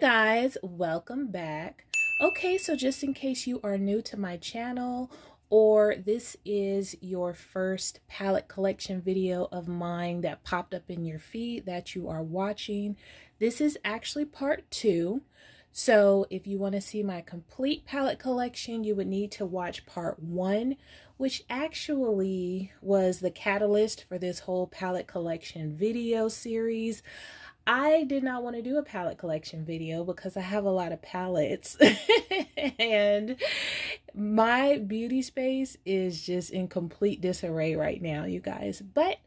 guys, welcome back. Okay, so just in case you are new to my channel or this is your first palette collection video of mine that popped up in your feed that you are watching, this is actually part 2. So if you want to see my complete palette collection, you would need to watch part 1, which actually was the catalyst for this whole palette collection video series. I did not want to do a palette collection video because I have a lot of palettes and my beauty space is just in complete disarray right now, you guys. But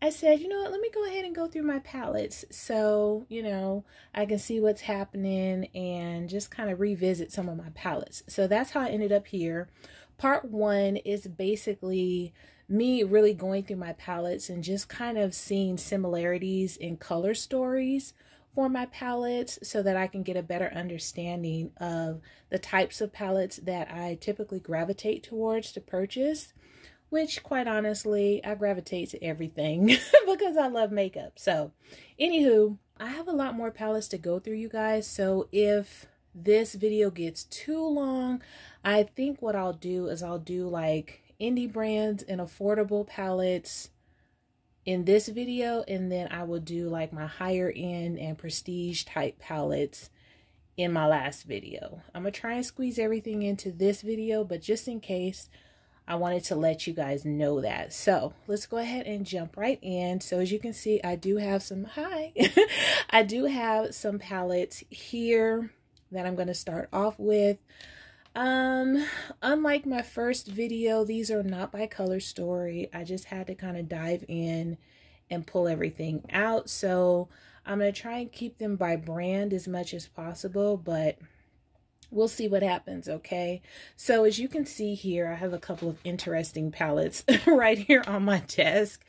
I said, you know what, let me go ahead and go through my palettes so, you know, I can see what's happening and just kind of revisit some of my palettes. So that's how I ended up here. Part 1 is basically me really going through my palettes and just kind of seeing similarities in color stories for my palettes so that I can get a better understanding of the types of palettes that I typically gravitate towards to purchase. Which, quite honestly, I gravitate to everything because I love makeup. So, anywho, I have a lot more palettes to go through, you guys. So, if this video gets too long, I think what I'll do is I'll do like indie brands and affordable palettes in this video. And then I will do like my higher end and prestige type palettes in my last video. I'm going to try and squeeze everything into this video, but just in case, I wanted to let you guys know that. So let's go ahead and jump right in. So as you can see, I do have some, I do have some palettes here that I'm going to start off with. Unlike my first video, these are not by color story. I just had to kind of dive in and pull everything out. So I'm going to try and keep them by brand as much as possible, but we'll see what happens, okay? So as you can see here, I have a couple of interesting palettes right here on my desk.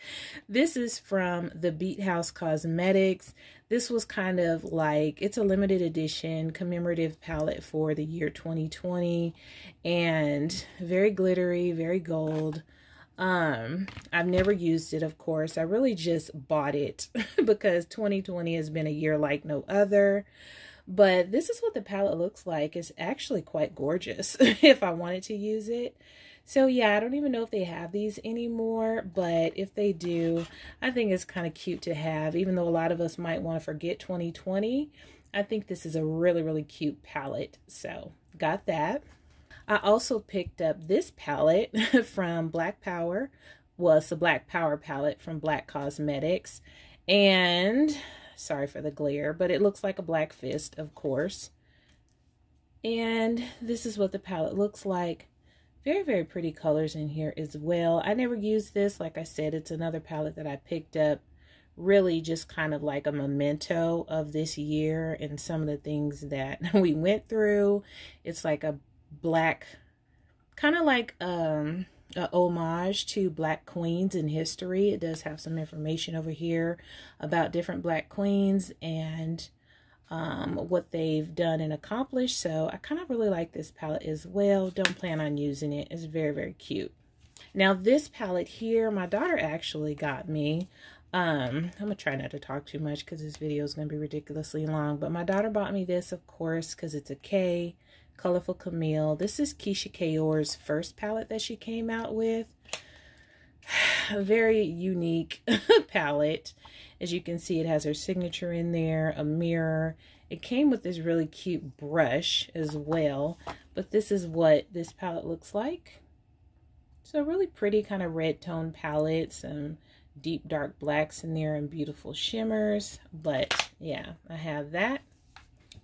This is from the BH Cosmetics. This was kind of like, it's a limited edition commemorative palette for the year 2020 and very glittery, very gold. I've never used it, of course. I really just bought it because 2020 has been a year like no other. But this is what the palette looks like. It's actually quite gorgeous if I wanted to use it. So yeah, I don't even know if they have these anymore, but if they do, I think it's kind of cute to have, even though a lot of us might want to forget 2020. I think this is a really, really cute palette. So got that. I also picked up this palette from Black Power. Well, it's a Black Power palette from BH Cosmetics. And sorry for the glare, but it looks like a black fist, of course. And this is what the palette looks like. Very, very pretty colors in here as well. I never used this. Like I said, it's another palette that I picked up. Really just kind of like a memento of this year and some of the things that we went through. It's like a black, kind of like a homage to black queens in history. It does have some information over here about different black queens and what they've done and accomplished. So I kind of really like this palette as well. Don't plan on using it. It's very, very cute. Now this palette here, my daughter actually got me. I'm gonna try not to talk too much because this video is gonna be ridiculously long, but my daughter bought me this, of course, because it's a K. Colorful Camille. This is Keisha Kayor's first palette that she came out with. A very unique palette. As you can see, it has her signature in there, a mirror. It came with this really cute brush as well, but this is what this palette looks like. So really pretty kind of red tone palette, some deep dark blacks in there and beautiful shimmers. But yeah, I have that.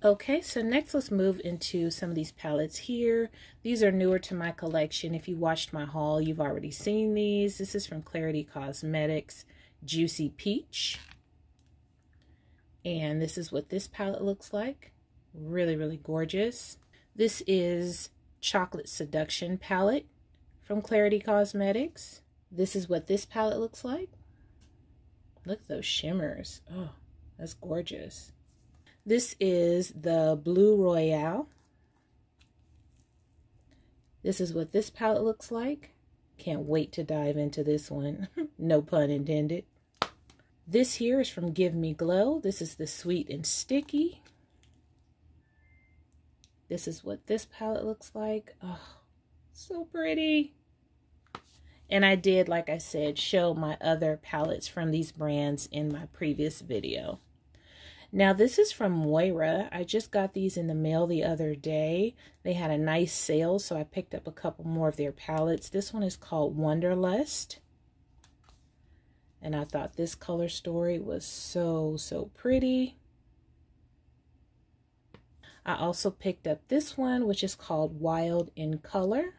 Okay, so next let's move into some of these palettes here. These are newer to my collection. If you watched my haul, you've already seen these. This is from Clarity Cosmetics, Juicy Peach. And this is what this palette looks like. Really, really gorgeous. This is Chocolate Seduction palette from Clarity Cosmetics. This is what this palette looks like. Look at those shimmers. Oh, that's gorgeous. This is the Blue Royale. This is what this palette looks like. Can't wait to dive into this one. No pun intended. This here is from Give Me Glow. This is the Sweet and Sticky. This is what this palette looks like. Oh, so pretty. And I did, like I said, show my other palettes from these brands in my previous video. Now, this is from Moira. I just got these in the mail the other day. They had a nice sale, so I picked up a couple more of their palettes. This one is called Wonderlust. And I thought this color story was so, so pretty. I also picked up this one, which is called Wild in Color.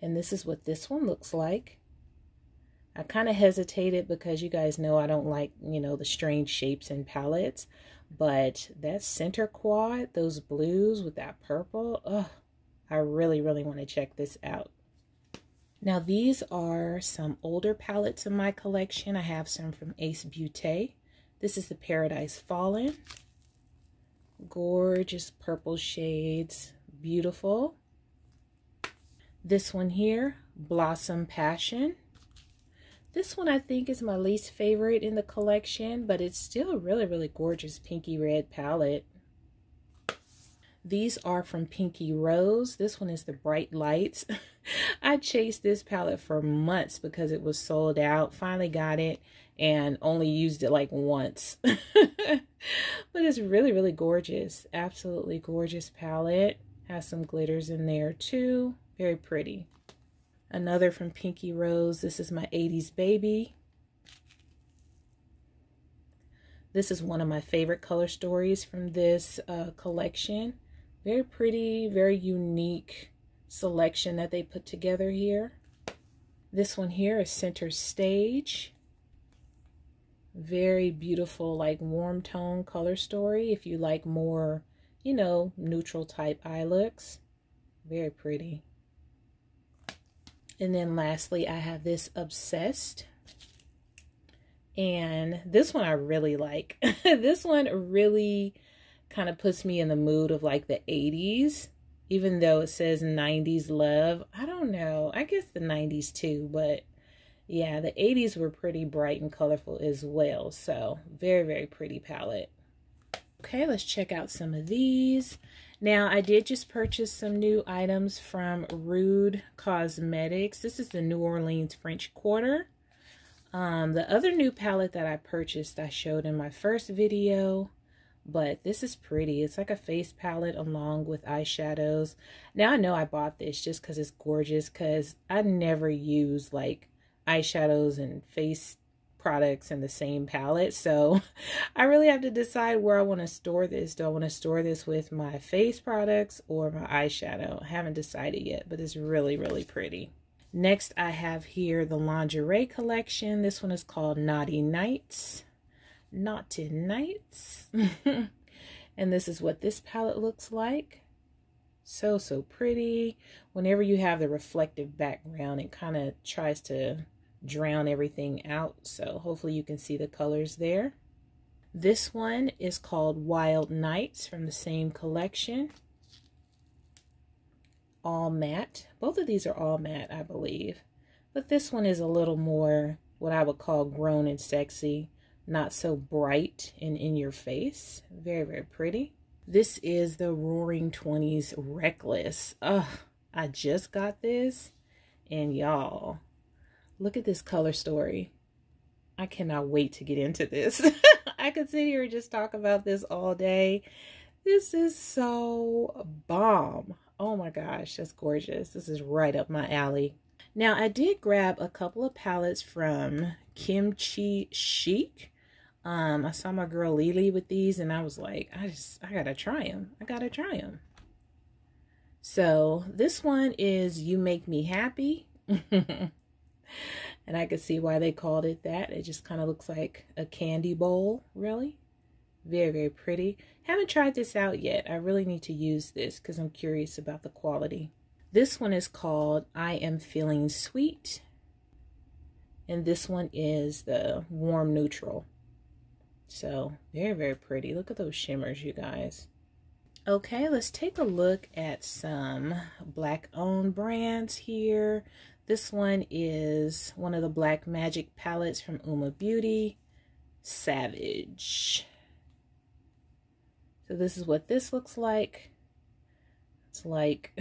And this is what this one looks like. I kind of hesitated because you guys know I don't like, you know, the strange shapes and palettes. But that center quad, those blues with that purple, oh, I really, really want to check this out. Now, these are some older palettes in my collection. I have some from Ace Beauté. This is the Paradise Fallen. Gorgeous purple shades. Beautiful. This one here, Blossom Passion. This one I think is my least favorite in the collection, but it's still a really, really gorgeous pinky red palette. These are from Pinky Rose. This one is the Bright Lights. I chased this palette for months because it was sold out. Finally got it and only used it like once. But it's really, really gorgeous. Absolutely gorgeous palette. Has some glitters in there too. Very pretty. Another from Pinky Rose. This is my 80s Baby. This is one of my favorite color stories from this collection. Very pretty, very unique selection that they put together here. This one here is Center Stage. Very beautiful, like warm tone color story if you like more, you know, neutral type eye looks. Very pretty. And then lastly, I have this Obsessed. And this one I really like. This one really kind of puts me in the mood of like the 80s, even though it says 90s love. I don't know. I guess the 90s too, but yeah, the 80s were pretty bright and colorful as well. So very, very pretty palette. Okay, let's check out some of these. Now, I did just purchase some new items from Rude Cosmetics. This is the New Orleans French Quarter. The other new palette that I purchased, I showed in my first video, but this is pretty. It's like a face palette along with eyeshadows. Now I know I bought this just because it's gorgeous, because I never use like eyeshadows and face products in the same palette. So I really have to decide where I want to store this. Do I want to store this with my face products or my eyeshadow? I haven't decided yet, but it's really, really pretty. Next, I have here the lingerie collection. This one is called Naughty Nights. Naughty Nights. And this is what this palette looks like. So, so pretty. Whenever you have the reflective background, it kind of tries to drown everything out. So hopefully you can see the colors there. This one is called Wild Nights from the same collection. All matte. Both of these are all matte, I believe, but this one is a little more what I would call grown and sexy, not so bright and in your face. Very, very pretty. This is the Roaring 20s Reckless. Ugh, I just got this, and y'all, look at this color story. I cannot wait to get into this. I could sit here and just talk about this all day. This is so bomb. Oh my gosh, that's gorgeous. This is right up my alley. Now, I did grab a couple of palettes from Kimchi Chic. I saw my girl Lily with these and I was like, I gotta try them. So this one is You Make Me Happy. And I could see why they called it that. It just kind of looks like a candy bowl, really. Very, very pretty. Haven't tried this out yet. I really need to use this because I'm curious about the quality. This one is called I Am Feeling Sweet. And this one is the warm neutral. So very, very pretty. Look at those shimmers, you guys. Okay, let's take a look at some Black-owned brands here. This one is one of the Black Magic palettes from Uma Beauty. Savage. So this is what this looks like. It's like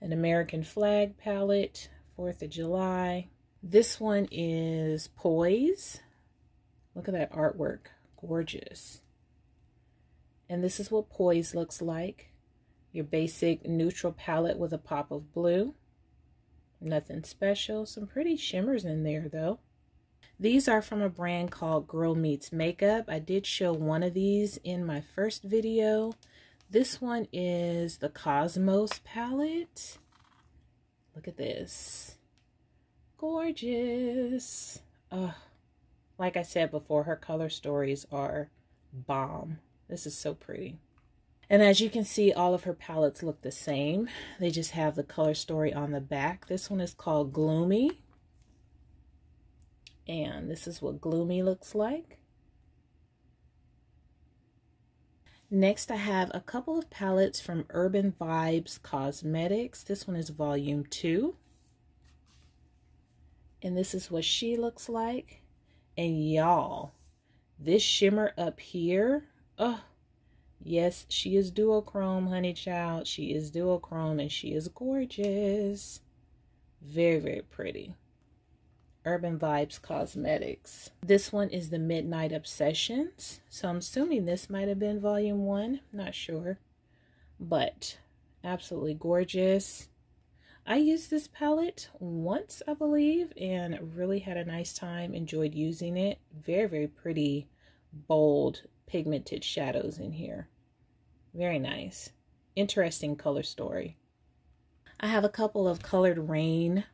an American flag palette, 4th of July. This one is Poise. Look at that artwork, gorgeous. And this is what Poise looks like. Your basic neutral palette with a pop of blue. Nothing special. Some pretty shimmers in there though. These are from a brand called Girl Meets Makeup. I did show one of these in my first video. This one is the Cosmos palette. Look at this. Gorgeous. Oh, like I said before, her color stories are bomb. This is so pretty. And as you can see, all of her palettes look the same. They just have the color story on the back. This one is called Gloomy. And this is what Gloomy looks like. Next, I have a couple of palettes from Urban Vibes Cosmetics. This one is Volume 2. And this is what she looks like. And y'all, this shimmer up here, oh, yes, she is duochrome, honey child. She is duochrome and she is gorgeous. Very, very pretty. Urban Vibes Cosmetics. This one is the Midnight Obsessions. So I'm assuming this might have been Volume 1. Not sure. But absolutely gorgeous. I used this palette once, I believe, and really had a nice time. Enjoyed using it. Very, very pretty, bold, pigmented shadows in here. Very nice. Interesting color story. I have a couple of Colored Rain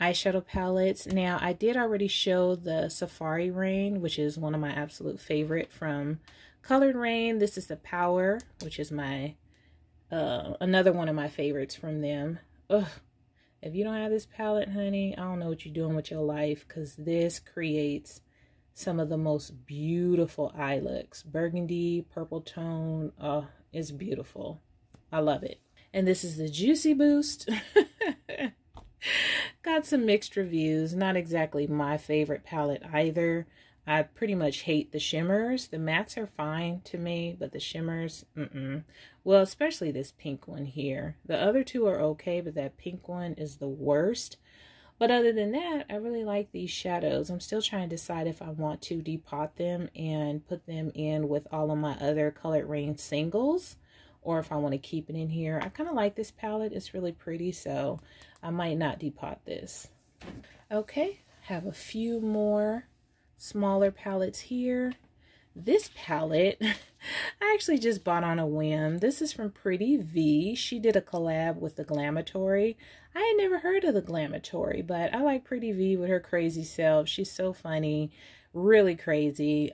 eyeshadow palettes. Now, I did already show the Safari Rain, which is one of my absolute favorite from Colored Rain. This is the Power, which is my another one of my favorites from them. Ugh. If you don't have this palette, honey, I don't know what you're doing with your life, because this creates some of the most beautiful eye looks. Burgundy, purple tone. Oh, it's beautiful. I love it. And this is the Juicy Boost. Got some mixed reviews. Not exactly my favorite palette either. I pretty much hate the shimmers. The mattes are fine to me, but the shimmers, Well, especially this pink one here. The other two are okay, but that pink one is the worst. But other than that, I really like these shadows. I'm still trying to decide if I want to depot them and put them in with all of my other Colored Rain singles, or if I want to keep it in here. I kind of like this palette. It's really pretty, so I might not depot this. Okay, have a few more smaller palettes here. This palette, I actually just bought on a whim. This is from Pretty V. She did a collab with the Glamatory. I had never heard of the Glamatory, but I like Pretty V with her crazy self. She's so funny, really crazy.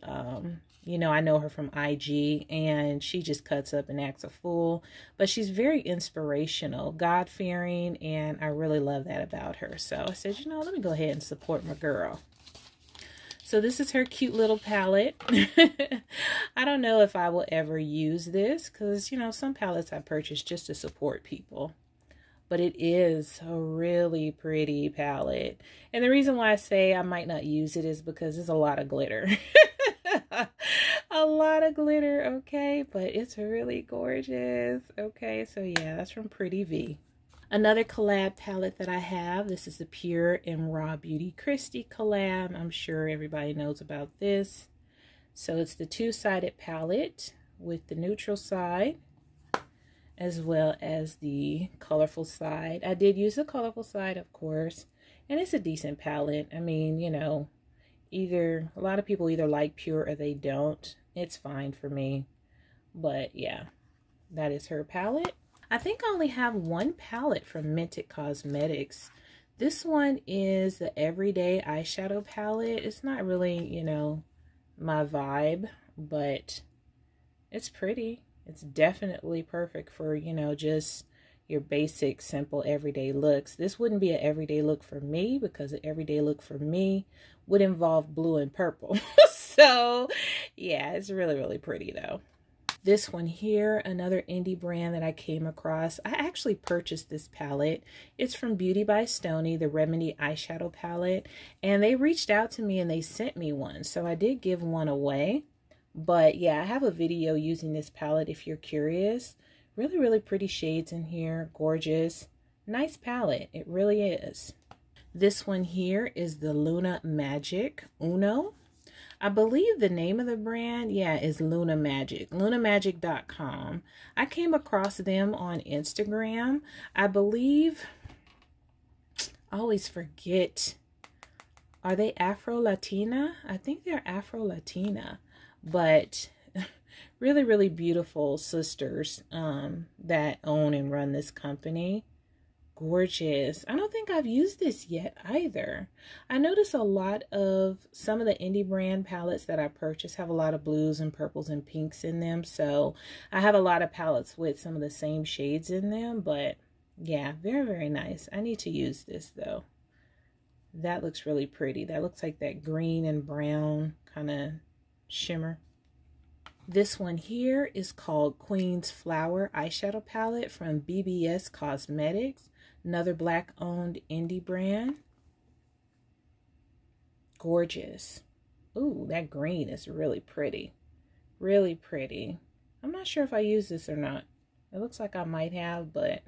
You know, I know her from IG, and she just cuts up and acts a fool. But she's very inspirational, God-fearing, and I really love that about her. So I said, you know, let me go ahead and support my girl. So this is her cute little palette. I don't know if I will ever use this because, you know, some palettes I purchase just to support people. But it is a really pretty palette. And the reason why I say I might not use it is because there's a lot of glitter. A lot of glitter, okay, but it's really gorgeous. Okay, so yeah, that's from Pretty V. Another collab palette that I have, this is the Pure and Raw Beauty Christie collab. I'm sure everybody knows about this. So it's the two-sided palette with the neutral side as well as the colorful side. I did use the colorful side, of course, and it's a decent palette. I mean, you know, either a lot of people either like Pure or they don't. It's fine for me, but yeah, that is her palette. I think I only have one palette from Minted Cosmetics. This one is the Everyday eyeshadow palette. It's not really, you know, my vibe, but it's pretty. It's definitely perfect for, you know, just your basic, simple, everyday looks. This wouldn't be an everyday look for me because an everyday look for me would involve blue and purple. So, yeah, it's really, really pretty, though. This one here, another indie brand that I came across. I actually purchased this palette. It's from Beauty by Stoney, the Remedy eyeshadow palette. And they reached out to me and they sent me one. So I did give one away. But yeah, I have a video using this palette if you're curious. Really, really pretty shades in here. Gorgeous. Nice palette. It really is. This one here is the Luna Magic Uno. I believe the name of the brand, yeah, is Luna Magic. LunaMagic.com. I came across them on Instagram. I believe, I always forget, are they Afro-Latina? I think they're Afro-Latina, but really, really beautiful sisters that own and run this company. Gorgeous. I don't think I've used this yet either. I notice a lot of some of the indie brand palettes that I purchase have a lot of blues and purples and pinks in them. So I have a lot of palettes with some of the same shades in them. But yeah, very, very nice. I need to use this though. That looks really pretty. That looks like that green and brown kind of shimmer. This one here is called Queen's Flower Eyeshadow Palette from BH Cosmetics. Another black-owned indie brand. Gorgeous. Ooh, that green is really pretty. Really pretty. I'm not sure if I use this or not. It looks like I might have, but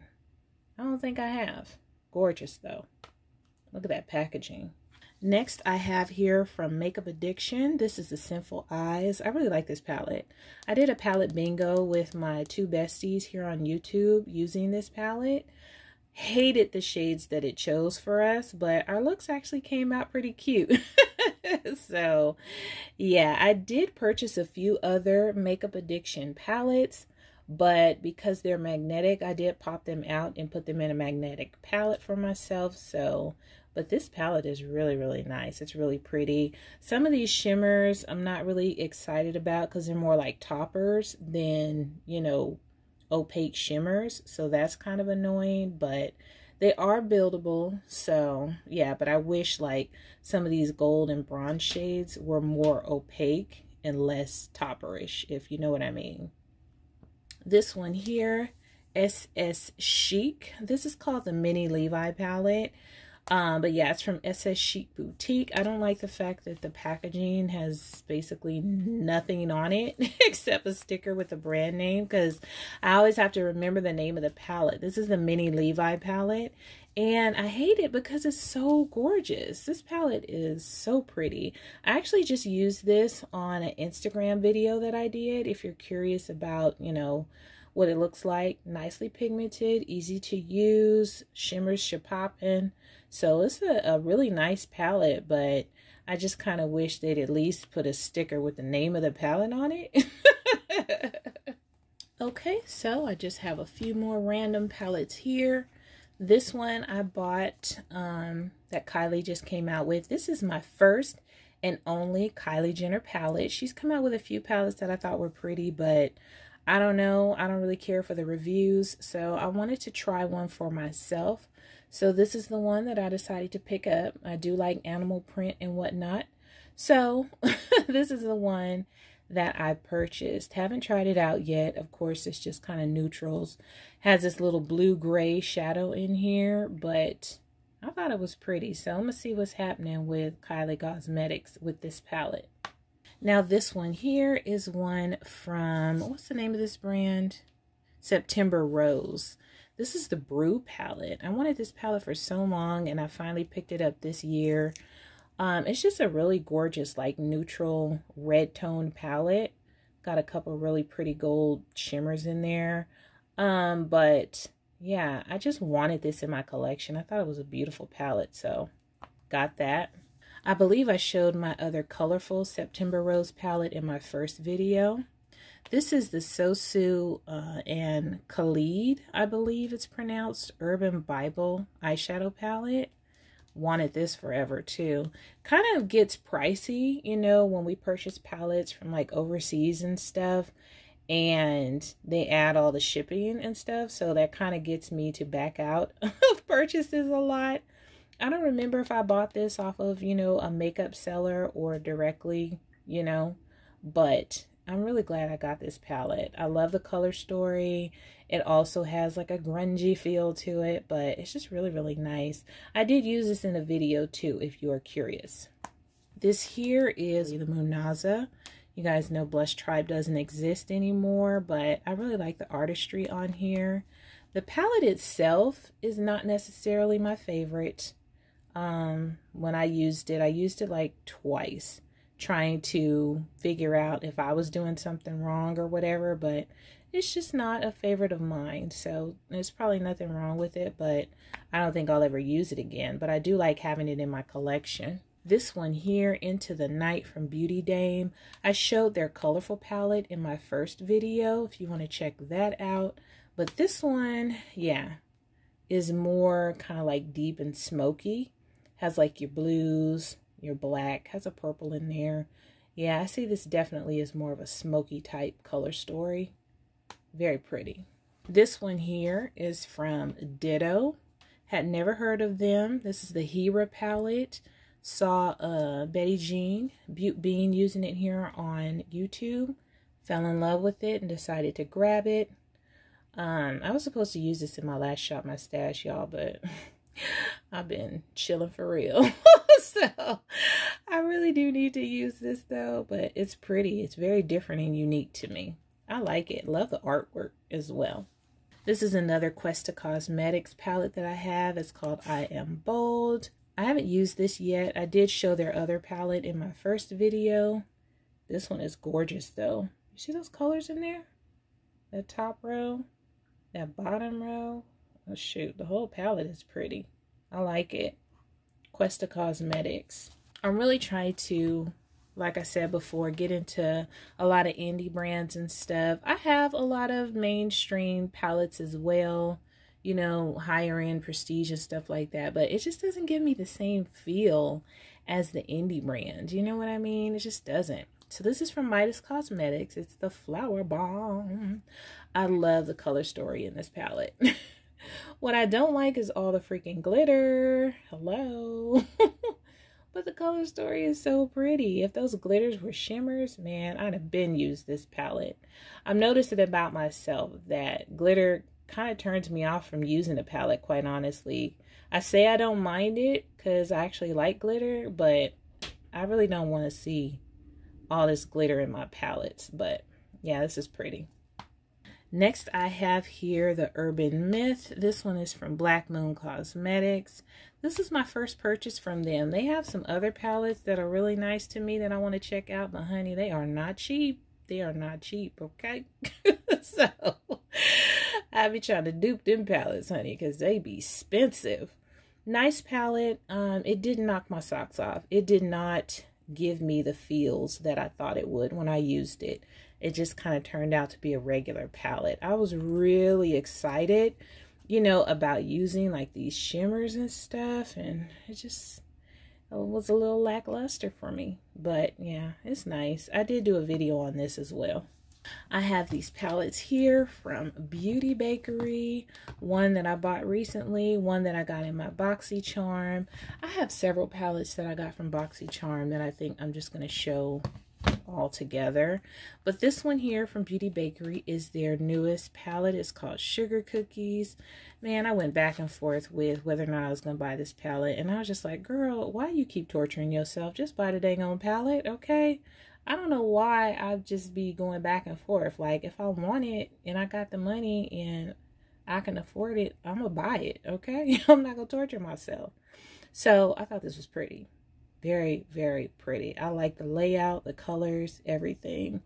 I don't think I have. Gorgeous, though. Look at that packaging. Next, I have here from Makeup Addiction. This is the Sinful Eyes. I really like this palette. I did a palette bingo with my two besties here on YouTube using this palette. Hated the shades that it chose for us, but our looks actually came out pretty cute. So yeah, I did purchase a few other Makeup Addiction palettes, but because they're magnetic, I did pop them out and put them in a magnetic palette for myself. So, but this palette is really, really nice. It's really pretty. Some of these shimmers I'm not really excited about because they're more like toppers than, you know, opaque shimmers, so that's kind of annoying, but they are buildable. So yeah, but I wish like some of these gold and bronze shades were more opaque and less topperish, if you know what I mean. This one here, SS Chic. This is called the Mini Levi palette. But yeah, it's from SS Chic Boutique. I don't like the fact that the packaging has basically nothing on it except a sticker with the brand name, because I always have to remember the name of the palette. This is the Mini Levi palette, and I hate it because it's so gorgeous. This palette is so pretty. I actually just used this on an Instagram video that I did. If you're curious about, you know, what it looks like, nicely pigmented, easy to use, shimmers should pop in. So it's a really nice palette, but I just kind of wish they'd at least put a sticker with the name of the palette on it. Okay, so I just have a few more random palettes here. This one I bought that Kylie just came out with. This is my first and only Kylie Jenner palette. She's come out with a few palettes that I thought were pretty, but I don't know. I don't really care for the reviews, so I wanted to try one for myself. So this is the one that I decided to pick up. I do like animal print and whatnot. So this is the one that I purchased. Haven't tried it out yet. Of course, it's just kind of neutrals. Has this little blue-gray shadow in here, but I thought it was pretty. So I'm going to see what's happening with Kylie Cosmetics with this palette. Now this one here is one from, what's the name of this brand? September Rose. This is the Brew palette. I wanted this palette for so long, and I finally picked it up this year. It's just a really gorgeous, like, neutral red toned palette. Got a couple really pretty gold shimmers in there. But yeah, I just wanted this in my collection. I thought it was a beautiful palette, so got that. I believe I showed my other colorful September Rose palette in my first video. This is the Sosu and Khalid, I believe it's pronounced, Urban Bible eyeshadow palette. Wanted this forever too. Kind of gets pricey, you know, when we purchase palettes from like overseas and stuff, and they add all the shipping and stuff, so that kind of gets me to back out of purchases a lot. I don't remember if I bought this off of, you know, a makeup seller or directly, you know, but I'm really glad I got this palette. I love the color story. It also has like a grungy feel to it, but it's just really, really nice. I did use this in a video too, if you are curious. This here is the Munaza You guys know Blush Tribe doesn't exist anymore, but I really like the Artistry on here. The palette itself is not necessarily my favorite. When I used it like twice, trying to figure out if I was doing something wrong or whatever, but it's just not a favorite of mine. So there's probably nothing wrong with it, but I don't think I'll ever use it again. But I do like having it in my collection. This one here, Into the Night from Beauty Dame. I showed their colorful palette in my first video, if you want to check that out. But this one, yeah, is more kind of like deep and smoky. Has like your blues, your black, has a purple in there. Yeah, I see this definitely is more of a smoky type color story. Very pretty. This one here is from Ditto. Had never heard of them. This is the Hera palette. Saw Betty Jean, Butte Bean, using it here on YouTube. Fell in love with it and decided to grab it. I was supposed to use this in my last Shop My Stash, y'all, but I've been chilling for real. So I really do need to use this though, but it's pretty. It's very different and unique to me. I like it. Love the artwork as well. This is another Questa Cosmetics palette that I have. It's called I Am Bold. I haven't used this yet. I did show their other palette in my first video. This one is gorgeous though. You see those colors in there? That top row, that bottom row. Oh shoot, the whole palette is pretty. I like it. Questa Cosmetics. I'm really trying to, like I said before, get into a lot of indie brands and stuff. I have a lot of mainstream palettes as well, you know, higher end prestige and stuff like that, but it just doesn't give me the same feel as the indie brand. You know what I mean? It just doesn't. So this is from Midas Cosmetics. It's the Flower Bomb. I love the color story in this palette. What I don't like is all the freaking glitter. Hello. But the color story is so pretty. If those glitters were shimmers, man, I'd have been used this palette. I've noticed it about myself that glitter kind of turns me off from using the palette, quite honestly. I say I don't mind it because I actually like glitter, but I really don't want to see all this glitter in my palettes. But yeah, this is pretty. Next, I have here the Urban Myth. This one is from Black Moon Cosmetics. This is my first purchase from them. They have some other palettes that are really nice to me that I want to check out, but honey, they are not cheap. They are not cheap, okay? So, I be trying to dupe them palettes, honey, because they be expensive. Nice palette. It didn't knock my socks off. It did not give me the feels that I thought it would when I used it. It just kind of turned out to be a regular palette. I was really excited, you know, about using like these shimmers and stuff, and it was a little lackluster for me. But yeah, it's nice. I did do a video on this as well. I have these palettes here from Beauty Bakery, one that I bought recently, one that I got in my BoxyCharm. I have several palettes that I got from BoxyCharm that I think I'm just going to show all together. But this one here from Beauty Bakery is their newest palette. It's called Sugar Cookies. Man, I went back and forth with whether or not I was going to buy this palette. And I was just like, girl, why you keep torturing yourself? Just buy the dang on palette, okay? I don't know why I just be going back and forth. Like, if I want it and I got the money and I can afford it, I'm going to buy it, okay? I'm not going to torture myself. So I thought this was pretty. Very, very pretty. I like the layout, the colors, everything.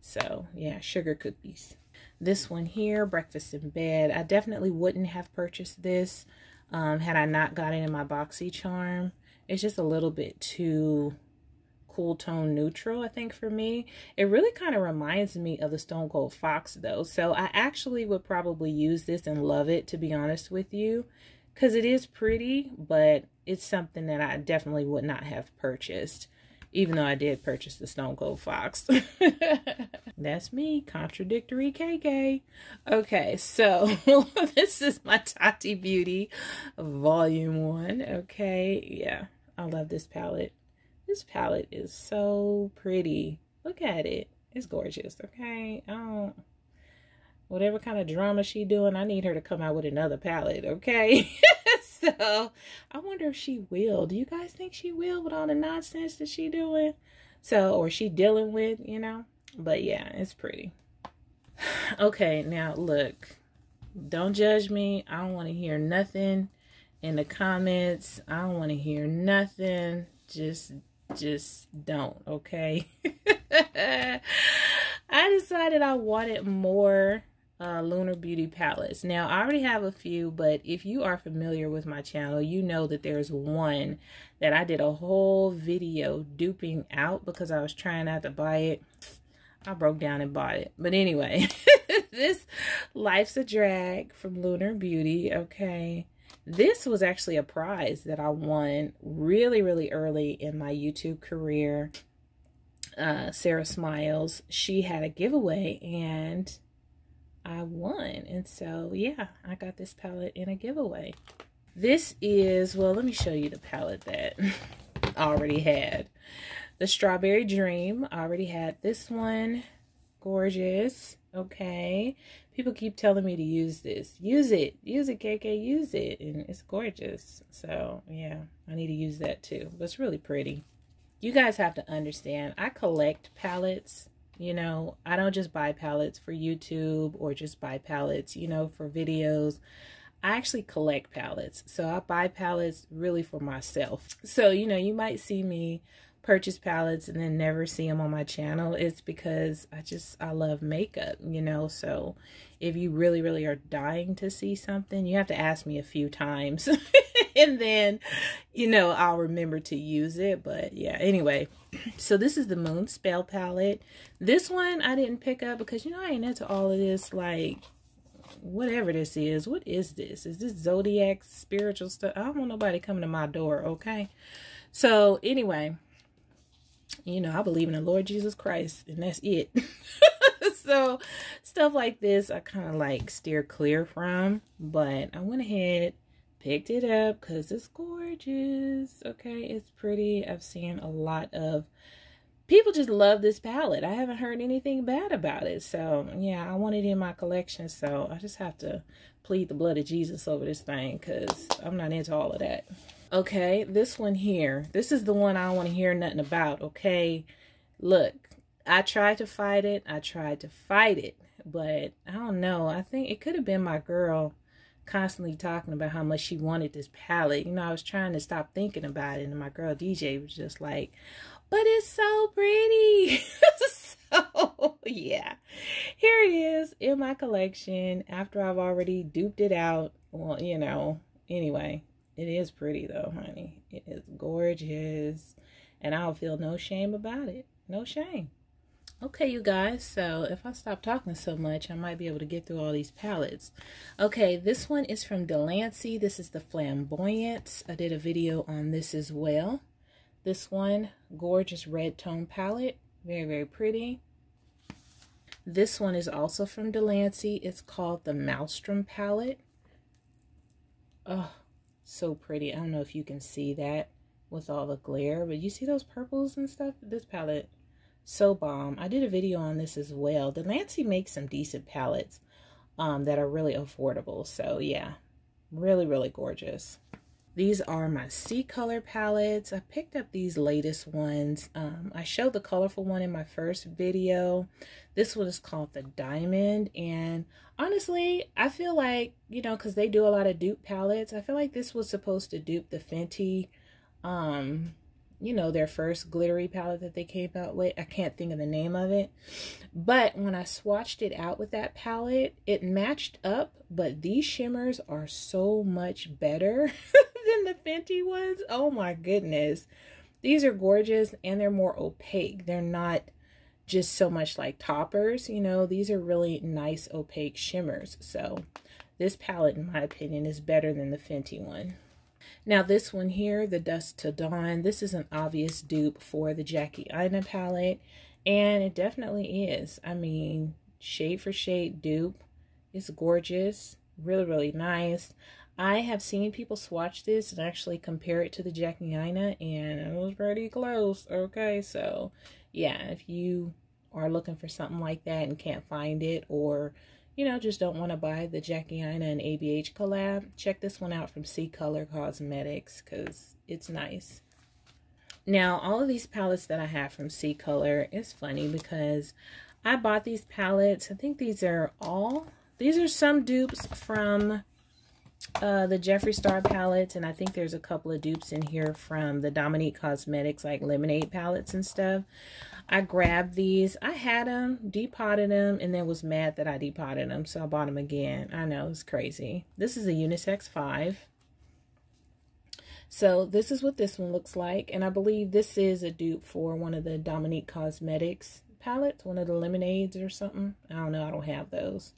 So yeah, Sugar Cookies. This one here, Breakfast in Bed. I definitely wouldn't have purchased this had I not got it in my BoxyCharm. It's just a little bit too cool tone neutral, I think, for me. It really kind of reminds me of the Stone Cold Fox though. So I actually would probably use this and love it, to be honest with you, because it is pretty, but it's something that I definitely would not have purchased, even though I did purchase the Stone Cold Fox. That's me, contradictory KK. Okay, so this is my Tati Beauty Volume 1, okay? Yeah, I love this palette. This palette is so pretty. Look at it. It's gorgeous, okay? Whatever kind of drama she doing, I need her to come out with another palette, okay? So, I wonder if she will. Do you guys think she will with all the nonsense that she doing? So, or she dealing with, you know. But yeah, it's pretty. Okay, now look. Don't judge me. I don't want to hear nothing in the comments. I don't want to hear nothing. Just don't, okay? I decided I wanted more Lunar Beauty palettes. Now, I already have a few, but if you are familiar with my channel, you know that there's one that I did a whole video duping out because I was trying not to buy it. I broke down and bought it. But anyway, this Life's a Drag from Lunar Beauty, okay? This was actually a prize that I won really, really early in my YouTube career. Sarah Smiles, she had a giveaway and I won. And so, yeah, I got this palette in a giveaway. This is, well, let me show you the palette that I already had. The Strawberry Dream, I already had this one. Gorgeous. Okay. People keep telling me to use this. Use it, KK, use it. And it's gorgeous. So, yeah, I need to use that too. But it's really pretty. You guys have to understand, I collect palettes. You know, I don't just buy palettes for YouTube or just buy palettes, you know, for videos. I actually collect palettes. So I buy palettes really for myself. So, you know, you might see me purchase palettes and then never see them on my channel. It's because I love makeup, you know. So if you really, really are dying to see something, you have to ask me a few times and then, you know, I'll remember to use it. But yeah, anyway, so this is the Moon Spell palette. This one I didn't pick up because, you know, I ain't into all of this, like, whatever this is. What is this? Is this zodiac spiritual stuff? I don't want nobody coming to my door, okay? So anyway, you know, I believe in the Lord Jesus Christ, and that's it. So stuff like this, I kind of like steer clear from, but I went ahead, picked it up because it's gorgeous. Okay, it's pretty. I've seen a lot of people just love this palette. I haven't heard anything bad about it. So yeah, I want it in my collection. So I just have to plead the blood of Jesus over this thing because I'm not into all of that. Okay, this one here. This is the one I don't want to hear nothing about, okay? Look, I tried to fight it. But I don't know. I think it could have been my girl constantly talking about how much she wanted this palette. You know, I was trying to stop thinking about it, and my girl DJ was just like, but it's so pretty. So, yeah. Here it is in my collection after I've already duped it out. Well, you know, anyway. It is pretty though, honey. It is gorgeous. And I don't feel no shame about it. No shame. Okay, you guys. So if I stop talking so much, I might be able to get through all these palettes. Okay, this one is from Delancey. This is the Flamboyance. I did a video on this as well. This one, gorgeous red tone palette. Very, very pretty. This one is also from Delancey. It's called the Maelstrom palette. Oh, so pretty. I don't know if you can see that with all the glare, but you see those purples and stuff? This palette, so bomb. I did a video on this as well. Delancey makes some decent palettes that are really affordable. So yeah, really, really gorgeous. These are my Sea Color palettes. I picked up these latest ones. I showed the colorful one in my first video. This one is called the Diamond, and honestly, I feel like, you know, because they do a lot of dupe palettes, I feel like this was supposed to dupe the Fenty, you know, their first glittery palette that they came out with. I can't think of the name of it. But when I swatched it out with that palette, it matched up, but these shimmers are so much better than the Fenty ones. Oh my goodness. These are gorgeous and they're more opaque. They're not just so much like toppers, you know. These are really nice opaque shimmers. So this palette, in my opinion, is better than the Fenty one. Now this one here, the Dusk to Dawn, this is an obvious dupe for the Jackie Aina palette, and it definitely is. I mean, shade for shade dupe. It's gorgeous, really, really nice. I have seen people swatch this and actually compare it to the Jackie Aina, and it was pretty close, okay? So yeah, if you are looking for something like that and can't find it, or, you know, just don't want to buy the Jackie Aina and ABH collab, check this one out from Sea Color Cosmetics because it's nice. Now, all of these palettes that I have from C Color, it's funny because I bought these palettes. I think these are all, these are some dupes from the Jeffree Star palettes, and I think there's a couple of dupes in here from the Dominique Cosmetics, like Lemonade palettes and stuff. I grabbed these. I had them, depotted them, and then was mad that I depotted them, so I bought them again. I know, it's crazy. This is a unisex 5. So this is what this one looks like, and I believe this is a dupe for one of the Dominique Cosmetics palettes, one of the Lemonades or something. I don't know, I don't have those.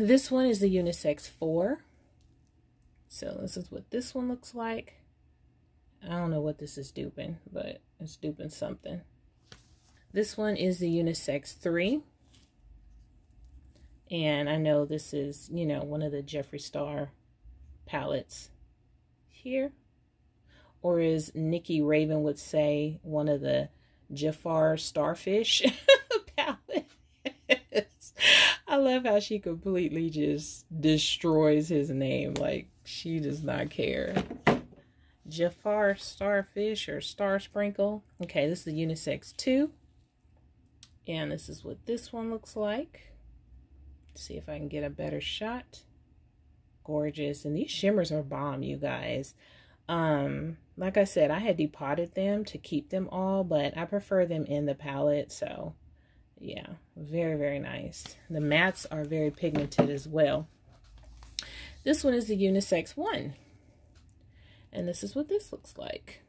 This one is the unisex 4. So this is what this one looks like. I don't know what this is duping, but it's duping something. This one is the unisex 3. And I know this is, you know, one of the Jeffree Star palettes here. Or as Nikki Raven would say, one of the Jafar Starfish palettes. I love how she completely just destroys his name. Like, she does not care. Jafar Starfish or Star Sprinkle. Okay, this is the unisex 2. And this is what this one looks like. Let's see if I can get a better shot. Gorgeous. And these shimmers are bomb, you guys. Like I said, I had depotted them to keep them all, but I prefer them in the palette, so... yeah, very, very nice. The mattes are very pigmented as well. This one is the unisex 1. And this is what this looks like.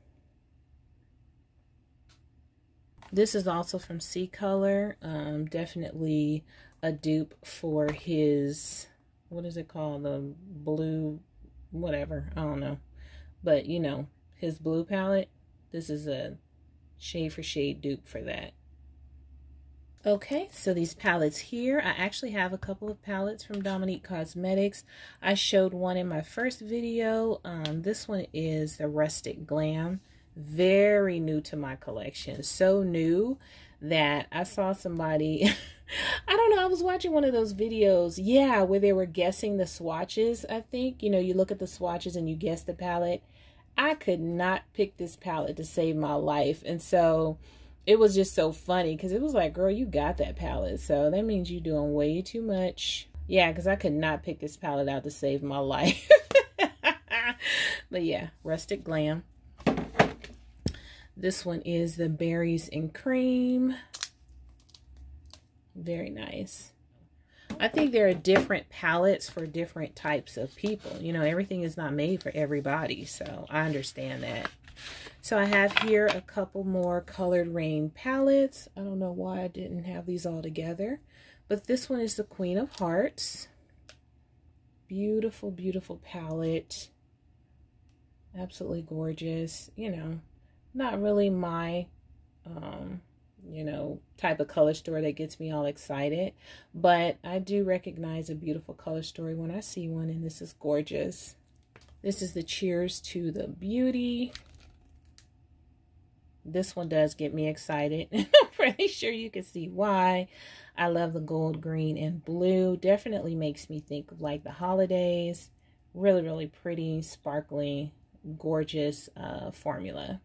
This is also from C Color. Definitely a dupe for his, what is it called? The blue, whatever, I don't know. But, you know, his blue palette. This is a shade for shade dupe for that. Okay, so these palettes here, I actually have a couple of palettes from Dominique Cosmetics. I showed one in my first video. This one is the Rustic Glam. Very new to my collection. So new that I saw somebody, I don't know, I was watching one of those videos, yeah, where they were guessing the swatches, I think. You know, you look at the swatches and you guess the palette. I could not pick this palette to save my life. And so... it was just so funny because it was like, girl, you got that palette. So that means you're doing way too much. Yeah, because I could not pick this palette out to save my life. But yeah, Rustic Glam. This one is the Berries and Cream. Very nice. I think there are different palettes for different types of people. You know, everything is not made for everybody. So I understand that. So I have here a couple more Colored Rain palettes. I don't know why I didn't have these all together, but this one is the Queen of Hearts. Beautiful, beautiful palette. Absolutely gorgeous. You know, not really my, you know, type of color story that gets me all excited, but I do recognize a beautiful color story when I see one, and this is gorgeous. This is the Cheers to the Beauty. This one does get me excited. I'm pretty sure you can see why. I love the gold, green, and blue. Definitely makes me think of like the holidays. Really, really pretty, sparkly, gorgeous formula.